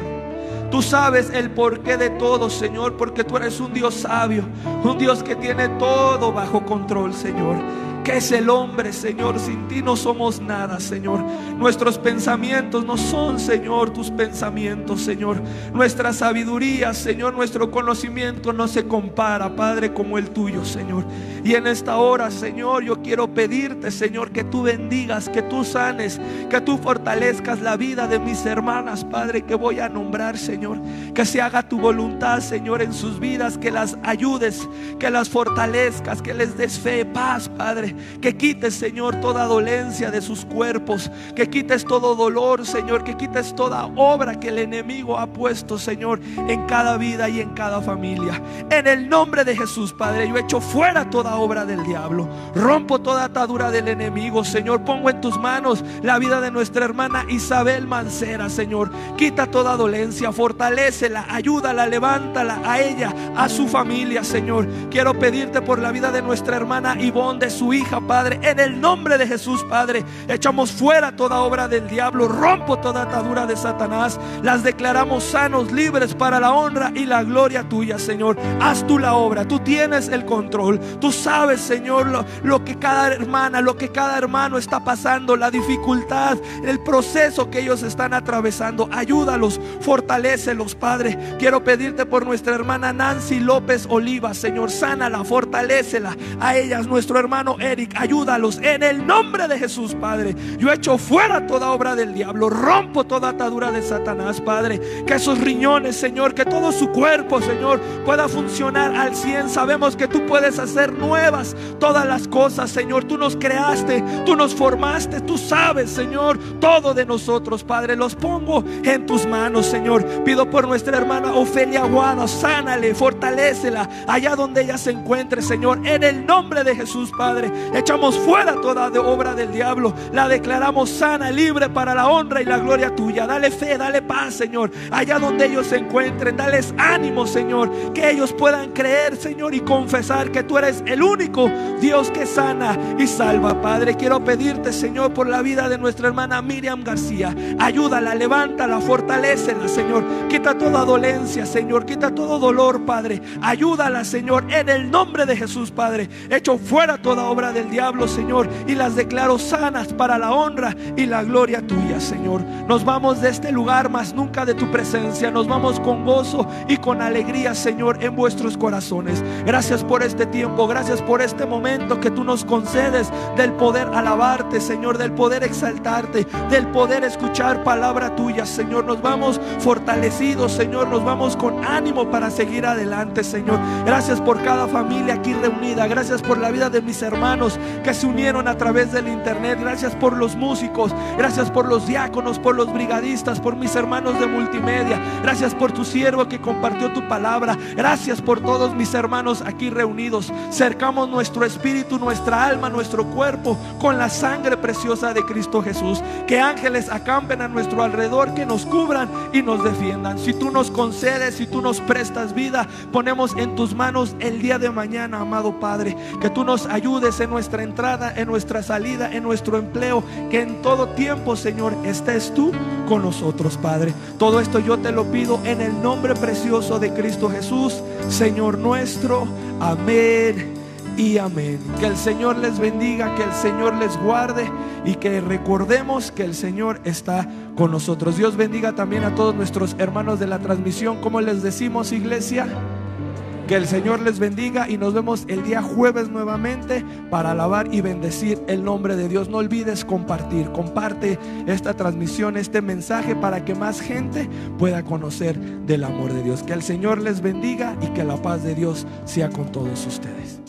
Tú sabes el porqué de todo, Señor, porque tú eres un Dios sabio, un Dios que tiene todo bajo control, Señor. ¿Qué es el hombre, Señor? Sin ti no somos nada, Señor. Nuestros pensamientos no son, Señor, tus pensamientos, Señor. Nuestra sabiduría, Señor, nuestro conocimiento no se compara, Padre, como el tuyo, Señor. Y en esta hora, Señor, yo quiero pedirte, Señor, que tú bendigas, que tú sanes, que tú fortalezcas la vida de mis hermanas, Padre, que voy a nombrar, Señor. Que se haga tu voluntad, Señor, en sus vidas, que las ayudes, que las fortalezcas, que les des fe, paz, Padre. Que quites, Señor, toda dolencia de sus cuerpos, que quites todo dolor, Señor, que quites toda obra que el enemigo ha puesto, Señor, en cada vida y en cada familia. En el nombre de Jesús, Padre, yo echo fuera toda obra del diablo, rompo toda atadura del enemigo, Señor. Pongo en tus manos la vida de nuestra hermana Isabel Mancera, Señor. Quita toda dolencia, fortalécela, ayúdala, levántala a ella, a su familia, Señor. Quiero pedirte por la vida de nuestra hermana Ivonne, de su hija, Padre, en el nombre de Jesús, Padre. Echamos fuera toda obra del diablo, rompo toda atadura de Satanás, las declaramos sanos, libres para la honra y la gloria tuya, Señor. Haz tú la obra, tú tienes el control, tú sabes, Señor, lo, lo que cada hermana, lo que cada hermano está pasando, la dificultad, el proceso que ellos están atravesando. Ayúdalos, fortalécelos, Padre. Quiero pedirte por nuestra hermana Nancy López Oliva, Señor, sánala, fortalécela a ellas, nuestro hermano Eric, ayúdalos en el nombre de Jesús, Padre. Yo echo fuera toda obra del diablo, rompo toda atadura de Satanás, Padre. Que esos riñones, Señor, que todo su cuerpo, Señor, pueda funcionar al cien. Sabemos que tú puedes hacer nuevas todas las cosas, Señor. Tú nos creaste, tú nos formaste, tú sabes, Señor, todo de nosotros, Padre. Los pongo en tus manos, Señor. Pido por nuestra hermana Ofelia Aguada, sánale, fortalécela allá donde ella se encuentre, Señor, en el nombre de Jesús, Padre. Echamos fuera toda obra del diablo, la declaramos sana, libre para la honra y la gloria tuya. Dale fe, dale paz, Señor, allá donde ellos se encuentren. Dales ánimo, Señor, que ellos puedan creer, Señor, y confesar que tú eres el único Dios que sana y salva, Padre. Quiero pedirte, Señor, por la vida de nuestra hermana Miriam García. Ayúdala, levántala, fortalécela, Señor. Quita toda dolencia, Señor, quita todo dolor, Padre. Ayúdala, Señor, en el nombre de Jesús, Padre. Echo fuera toda obra del diablo, Señor, y las declaro sanas para la honra y la gloria tuya, Señor. Nos vamos de este lugar, más nunca de tu presencia. Nos vamos con gozo y con alegría, Señor, en vuestros corazones. Gracias por este tiempo, gracias por este momento que tú nos concedes del poder alabarte, Señor, del poder exaltarte, del poder escuchar palabra tuya, Señor. Nos vamos fortalecidos, Señor, nos vamos con ánimo para seguir adelante, Señor. Gracias por cada familia aquí reunida, gracias por la vida de mis hermanos, hermanos que se unieron a través del internet. Gracias por los músicos, gracias por los diáconos, por los brigadistas, por mis hermanos de multimedia. Gracias por tu siervo que compartió tu palabra. Gracias por todos mis hermanos aquí reunidos. Cercamos nuestro espíritu, nuestra alma, nuestro cuerpo con la sangre preciosa de Cristo Jesús. Que ángeles acampen a nuestro alrededor, que nos cubran y nos defiendan. Si tú nos concedes, si tú nos prestas vida, ponemos en tus manos el día de mañana, amado Padre. Que tú nos ayudes en nuestra entrada, en nuestra salida, en nuestro empleo. Que en todo tiempo, Señor, estés tú con nosotros, Padre. Todo esto yo te lo pido en el nombre precioso de Cristo Jesús, Señor nuestro. Amén y amén. Que el Señor les bendiga, que el Señor les guarde y que recordemos que el Señor está con nosotros. Dios bendiga también a todos nuestros hermanos de la transmisión. Como les decimos, iglesia, que el Señor les bendiga y nos vemos el día jueves nuevamente para alabar y bendecir el nombre de Dios. No olvides compartir, comparte esta transmisión, este mensaje, para que más gente pueda conocer del amor de Dios. Que el Señor les bendiga y que la paz de Dios sea con todos ustedes.